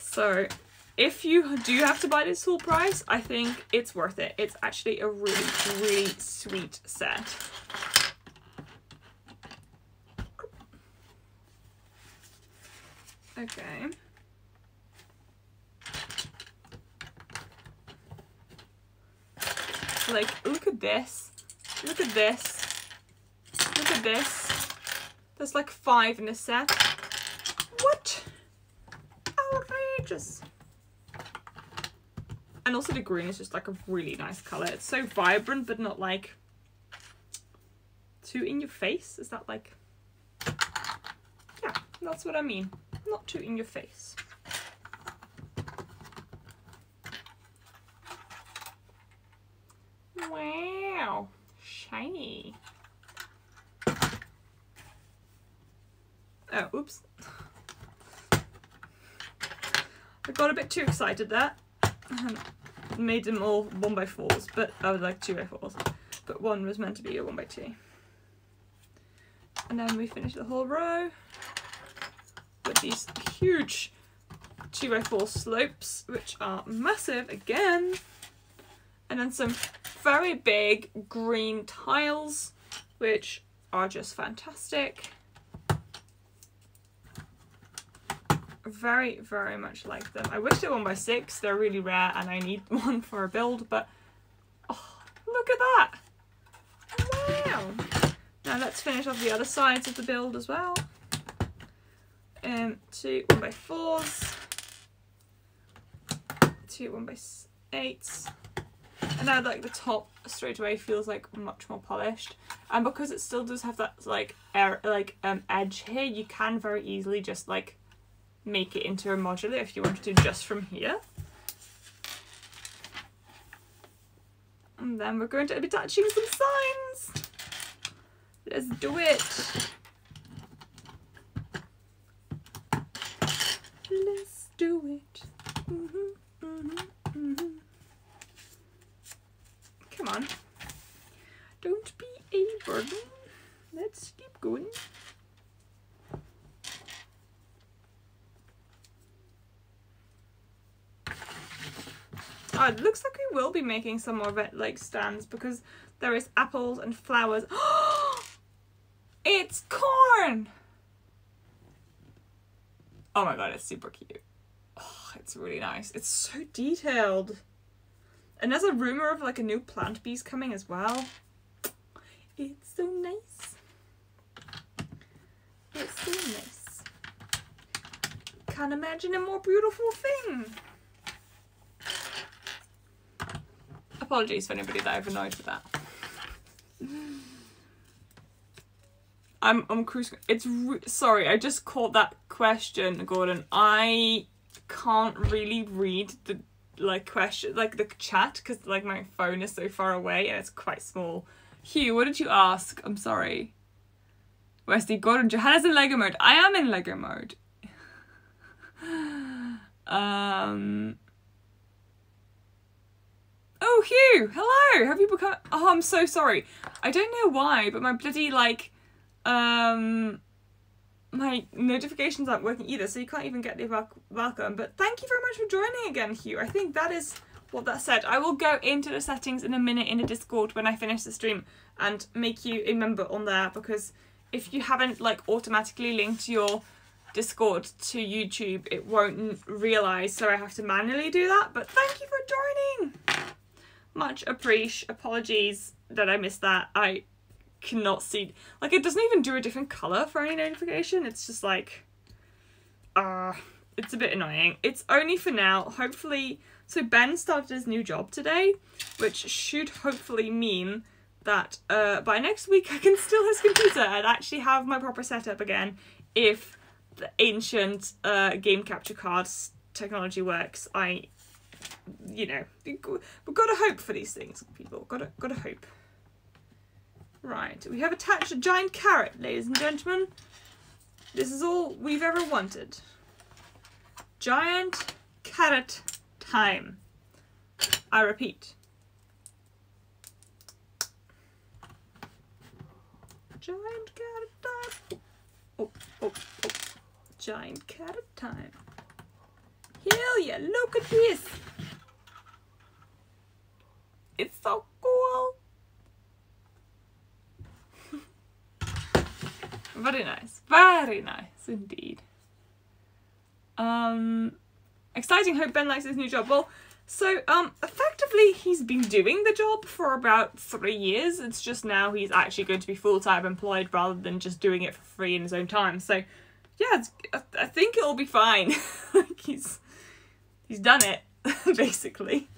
So... if you do have to buy this full price, I think it's worth it. It's actually a really, really sweet set. Okay. Like, look at this. Look at this. Look at this. There's like 5 in this set. What? Outrageous. And also the green is just like a really nice colour. It's so vibrant, but not like too in your face. Is that like... yeah, that's what I mean. Not too in your face. Wow, shiny. Oh, oops. I got a bit too excited there. Made them all 1x4s, but I was like 2x4s, but one was meant to be a 1x2. And then we finished the whole row with these huge 2x4 slopes, which are massive again, and then some very big green tiles, which are just fantastic. very, very much like them. I wish they were 1x6. They're really rare and I need one for a build, but oh, look at that. Wow. Now let's finish off the other sides of the build as well. 2 1x4s, 2 1x8s, and now like the top straight away feels like much more polished, and because it still does have that like edge here, you can very easily just like make it into a modular if you wanted to just from here. And then we're going to be attaching some signs. Let's do it. Let's do it. Come on. Don't be a burden. Let's keep going. Oh, it looks like we will be making some more of it, like stands, because there is apples and flowers. It's corn! Oh my god, it's super cute. Oh, it's really nice. It's so detailed. And there's a rumour of like a new plant piece coming as well. It's so nice. It's so nice. Can't imagine a more beautiful thing. Apologies for anybody that I've annoyed with that. I'm cruising. It's sorry, I just caught that question, Gordon. I can't really read the the chat because like my phone is so far away and it's quite small. Hugh, what did you ask? I'm sorry. Wesley, Gordon, Johanna's in Lego mode. I am in Lego mode. Oh, Hugh, hello, have you become, oh, I'm so sorry. I don't know why, but my bloody, like, my notifications aren't working either, so you can't even get the welcome, but thank you very much for joining again, Hugh. I think that is what that said. I will go into the settings in a minute in the Discord when I finish the stream and make you a member on there, because if you haven't, like, automatically linked your Discord to YouTube, it won't realise, so I have to manually do that, but thank you for joining. Much appreciate. Apologies that I missed that. I cannot see, like, it doesn't even do a different colour for any notification. It's just like, it's a bit annoying. It's only for now, hopefully. So Ben started his new job today, which should hopefully mean that by next week I can steal his computer and actually have my proper setup again, if the ancient game capture cards technology works. You know, we've got to hope for these things, people. Got to hope. Right, we have attached a giant carrot, ladies and gentlemen. This is all we've ever wanted. Giant carrot time. I repeat. Giant carrot time. Oh, oh, oh. Giant carrot time. Hell yeah, look at this. It's so cool. Very nice. Very nice indeed. Exciting. Hope Ben likes his new job. Well, so effectively he's been doing the job for about 3 years. It's just now he's actually going to be full-time employed rather than just doing it for free in his own time. So yeah, it's, I think it'll be fine. Like he's done it basically.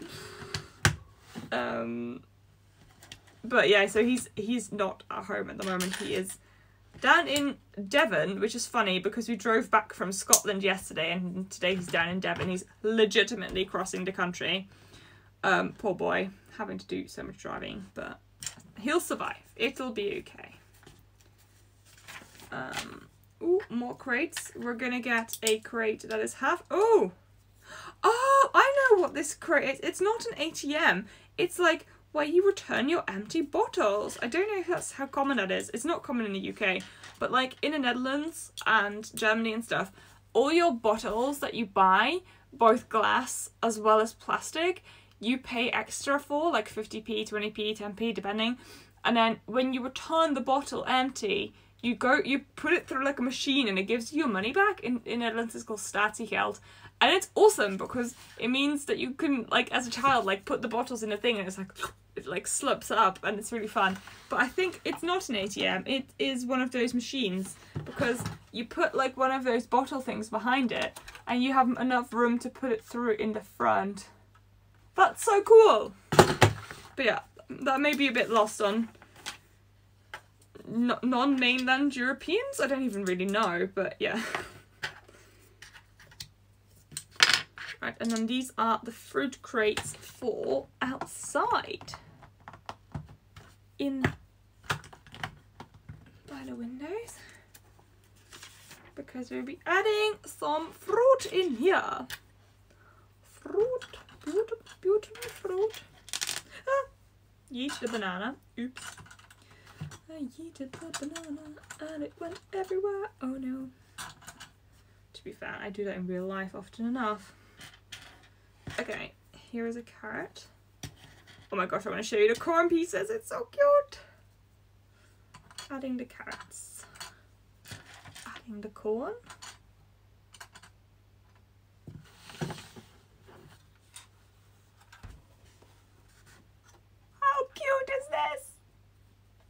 But yeah, so he's not at home at the moment. He is down in Devon, which is funny because we drove back from Scotland yesterday and today he's down in Devon. He's legitimately crossing the country. Poor boy, having to do so much driving, but he'll survive. It'll be okay. Ooh, more crates. We're gonna get a crate that is half. Oh! Oh, I know what this crate is. It's not an ATM. It's like where you return your empty bottles. I don't know if that's how common that is. It's not common in the UK, but like in the Netherlands and Germany and stuff, all your bottles that you buy, both glass as well as plastic, you pay extra for, like 50p, 20p, 10p, depending. And then when you return the bottle empty, You go, you put it through like a machine and it gives you your money back. In Netherlands it's called Statiegeld. And it's awesome because it means that you can, like, as a child, like, put the bottles in a thing and it's like, it like slips up and it's really fun. But I think it's not an ATM, it is one of those machines, because you put like one of those bottle things behind it and you have enough room to put it through in the front. That's so cool! But yeah, that may be a bit lost on non-mainland Europeans? I don't even really know, but yeah. Right, and then these are the fruit crates for outside. In by the windows. Because we'll be adding some fruit in here. Fruit, beautiful, beautiful fruit. Ah, yeet the banana. Oops. I yeeted the banana and it went everywhere. Oh no. To be fair, I do that in real life often enough. Okay, here is a carrot. Oh my gosh, I want to show you the corn pieces. It's so cute. Adding the carrots. Adding the corn. How cute is this?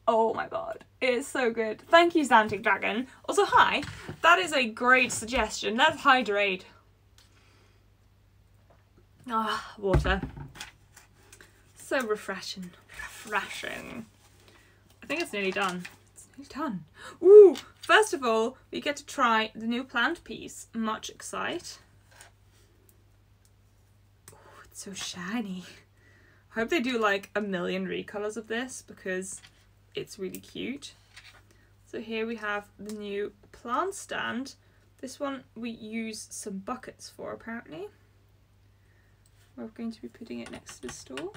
Oh my god, it is so good. Thank you, Xantic Dragon. Also, hi. That is a great suggestion. Let's hydrate. Ah, oh, water. So refreshing. Refreshing. I think it's nearly done. It's nearly done. Ooh, first of all, we get to try the new plant piece. Much excite. Ooh, it's so shiny. I hope they do like a million recolors of this because it's really cute. So here we have the new plant stand. This one we use some buckets for apparently. We're going to be putting it next to the store.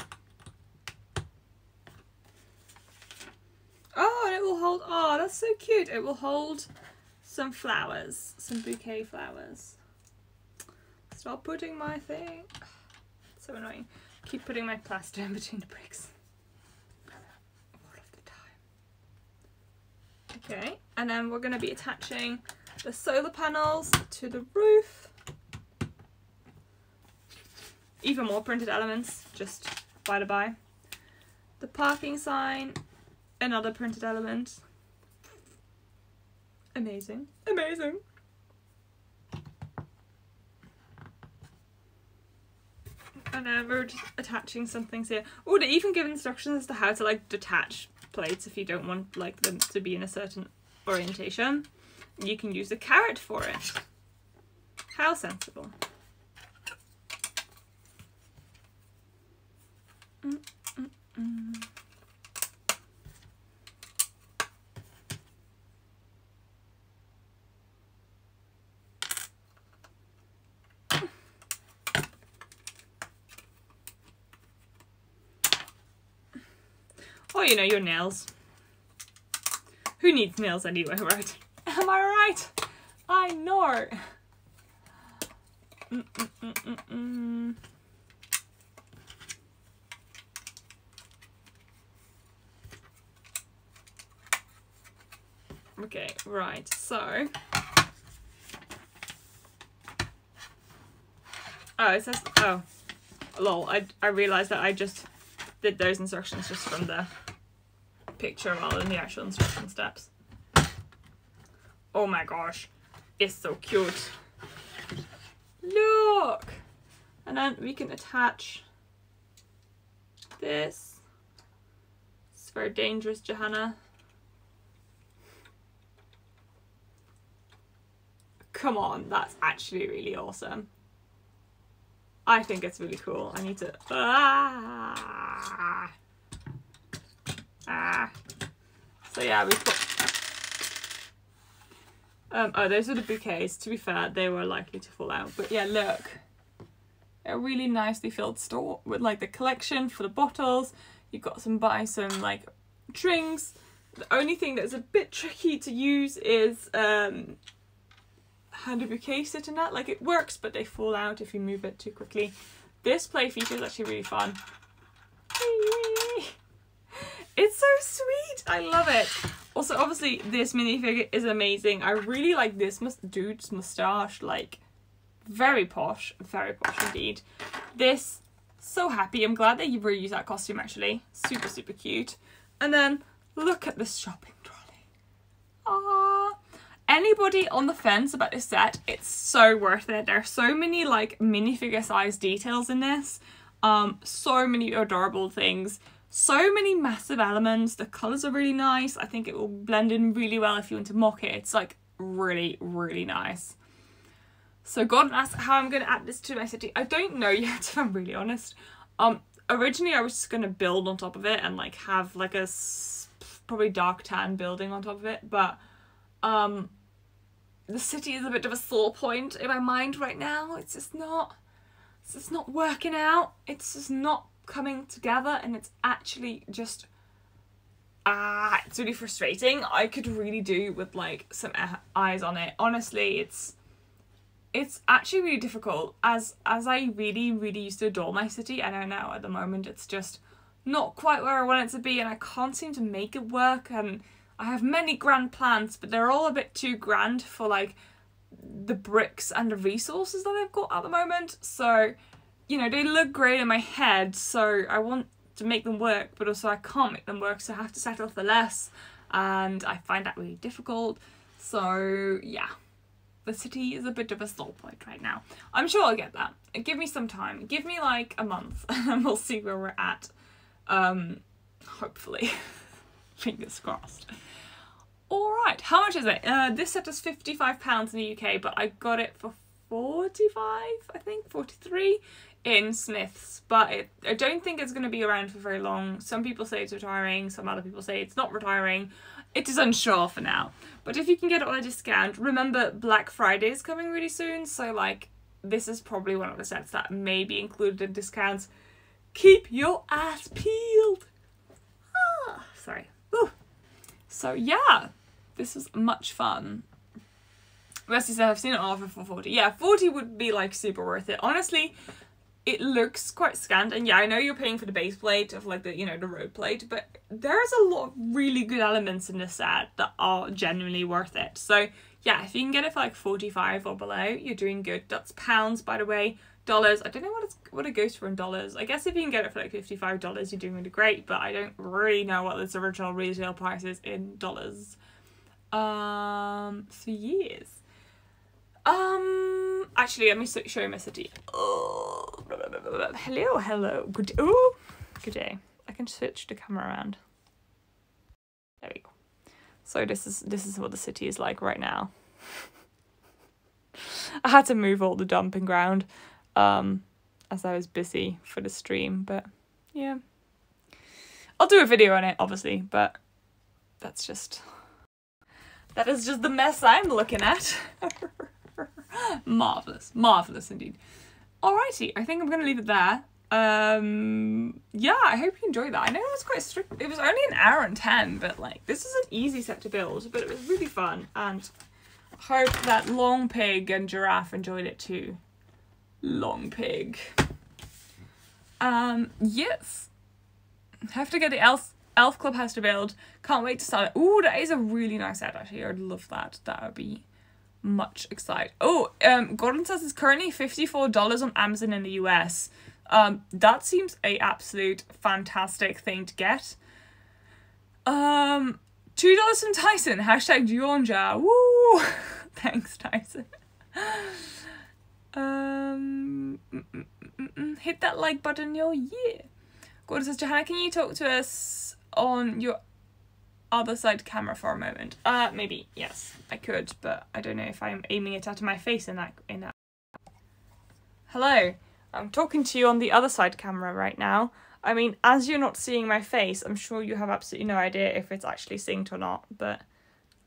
Oh, and it will hold, oh, that's so cute. It will hold some flowers, some bouquet flowers. Stop putting my thing. It's so annoying. I keep putting my plaster in between the bricks. All of the time. Okay, and then we're going to be attaching the solar panels to the roof. Even more printed elements, just by the by. The parking sign, another printed element. Amazing, amazing. And then we're just attaching some things here. Oh, they even give instructions as to how to like detach plates if you don't want like them to be in a certain orientation. You can use a carrot for it. How sensible. Or, you know, your nails. Who needs nails anyway, right? Am I right? I know. Okay, right, so. Oh, it says, oh, lol, I realised that I just did those instructions just from the picture rather than the actual instruction steps. Oh my gosh, it's so cute. Look! And then we can attach this. It's very dangerous, Johanna. Come on, that's actually really awesome. I think it's really cool. I need to... Ah. Ah. So yeah, we've got... Oh, those are the bouquets. To be fair, they were likely to fall out. But yeah, look. A really nicely filled store with like the collection for the bottles. You've got some like drinks. The only thing that's a bit tricky to use is... how do bouquets sit in that? Like it works, but they fall out if you move it too quickly. This play feature is actually really fun. It's so sweet. I love it. Also, obviously, this minifigure is amazing. I really like this dude's moustache, like, very posh indeed. This, so happy. I'm glad that you reused that costume, actually. Super, super cute. And then, look at this shopping trolley. Aww. Anybody on the fence about this set, it's so worth it. There are so many, like, minifigure size details in this. So many adorable things. So many massive elements. The colours are really nice. I think it will blend in really well if you want to mock it. It's like really nice. So God asked how I'm going to add this to my city. I don't know yet, if I'm really honest. Originally I was just going to build on top of it and like have like a probably dark tan building on top of it, but the city is a bit of a sore point in my mind right now. It's just not working out. It's just not coming together, and it's actually just it's really frustrating. I could really do with like some eyes on it, honestly. It's actually really difficult, as I really used to adore my city. I don't know, at the moment it's just not quite where I want it to be, and I can't seem to make it work. And I have many grand plans, but they're all a bit too grand for like the bricks and the resources that I've got at the moment. So, you know, they look great in my head, so I want to make them work, but also I can't make them work, so I have to settle for less, and I find that really difficult. So yeah, the city is a bit of a sore point right now. I'm sure I'll get that. Give me some time. Give me like a month and we'll see where we're at. Hopefully. Fingers crossed. Alright, how much is it? This set is £55 in the UK, but I got it for 45, I think, 43 in Smyths, but I don't think it's going to be around for very long. Some people say it's retiring, some other people say it's not retiring. It is unsure for now, but if you can get it on a discount, remember Black Friday is coming really soon, so like this is probably one of the sets that may be included in discounts. Keep your ass peeled. Ah, sorry. Ooh. So yeah, this was much fun. Rusty said, I've seen it all for 40. Yeah, 40 would be like super worth it. Honestly, it looks quite scant. And yeah, I know you're paying for the base plate of like the, you know, the road plate, but there's a lot of really good elements in this set that are genuinely worth it. So yeah, if you can get it for like 45 or below, you're doing good. That's pounds, by the way. Dollars, I don't know what it goes for in dollars. I guess if you can get it for like $55, you're doing really great, but I don't really know what this original retail price is in dollars. So yes. Actually, let me show you my city. Oh, hello, good day. I can switch the camera around. There we go. So this is what the city is like right now. I had to move all the dumping ground, as I was busy for the stream. But yeah, I'll do a video on it, obviously. But that is just the mess I'm looking at. Marvellous indeed. Alrighty, I think I'm going to leave it there. Yeah, I hope you enjoyed that. I know it was quite strict. It was only an hour and 10, but like this is an easy set to build, but it was really fun, and I hope that Long Pig and Giraffe enjoyed it too. Long Pig. Yes. Have to get the Elf Club has to build. Can't wait to start it. Ooh, that is a really nice set actually. I would love that. That would be much excited. Oh, Gordon says it's currently $54 on Amazon in the US. That seems a absolute fantastic thing to get. $2 from Tyson. Hashtag Georgia. Woo! Thanks, Tyson. Hit that like button, yo. Yeah. Gordon says, Johanna, can you talk to us on your other side camera for a moment? Maybe, yes, I could, but I don't know if I'm aiming it out of my face in that. Hello, I'm talking to you on the other side camera right now. I mean, as you're not seeing my face, I'm sure you have absolutely no idea if it's actually synced or not, but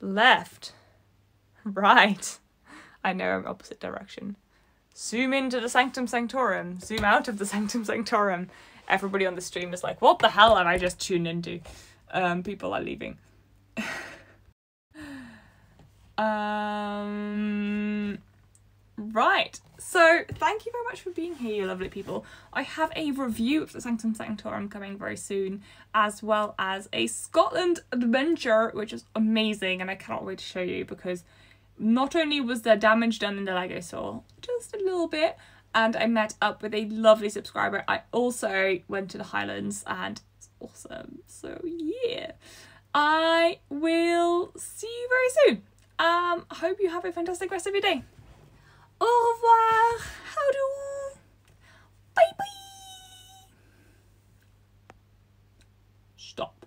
left, right, I know I'm opposite direction. Zoom into the Sanctum Sanctorum, zoom out of the Sanctum Sanctorum. Everybody on the stream is like, what the hell am I just tuned into? People are leaving. Right, so thank you very much for being here, you lovely people. I have a review of the Sanctum Sanctorum coming very soon, as well as a Scotland adventure, which is amazing and I cannot wait to show you, because not only was there damage done in the Lego store, just a little bit, and I met up with a lovely subscriber. I also went to the Highlands and it's awesome. So yeah, I will see you very soon. I hope you have a fantastic rest of your day. Au revoir. Howdo. Bye bye. Stop.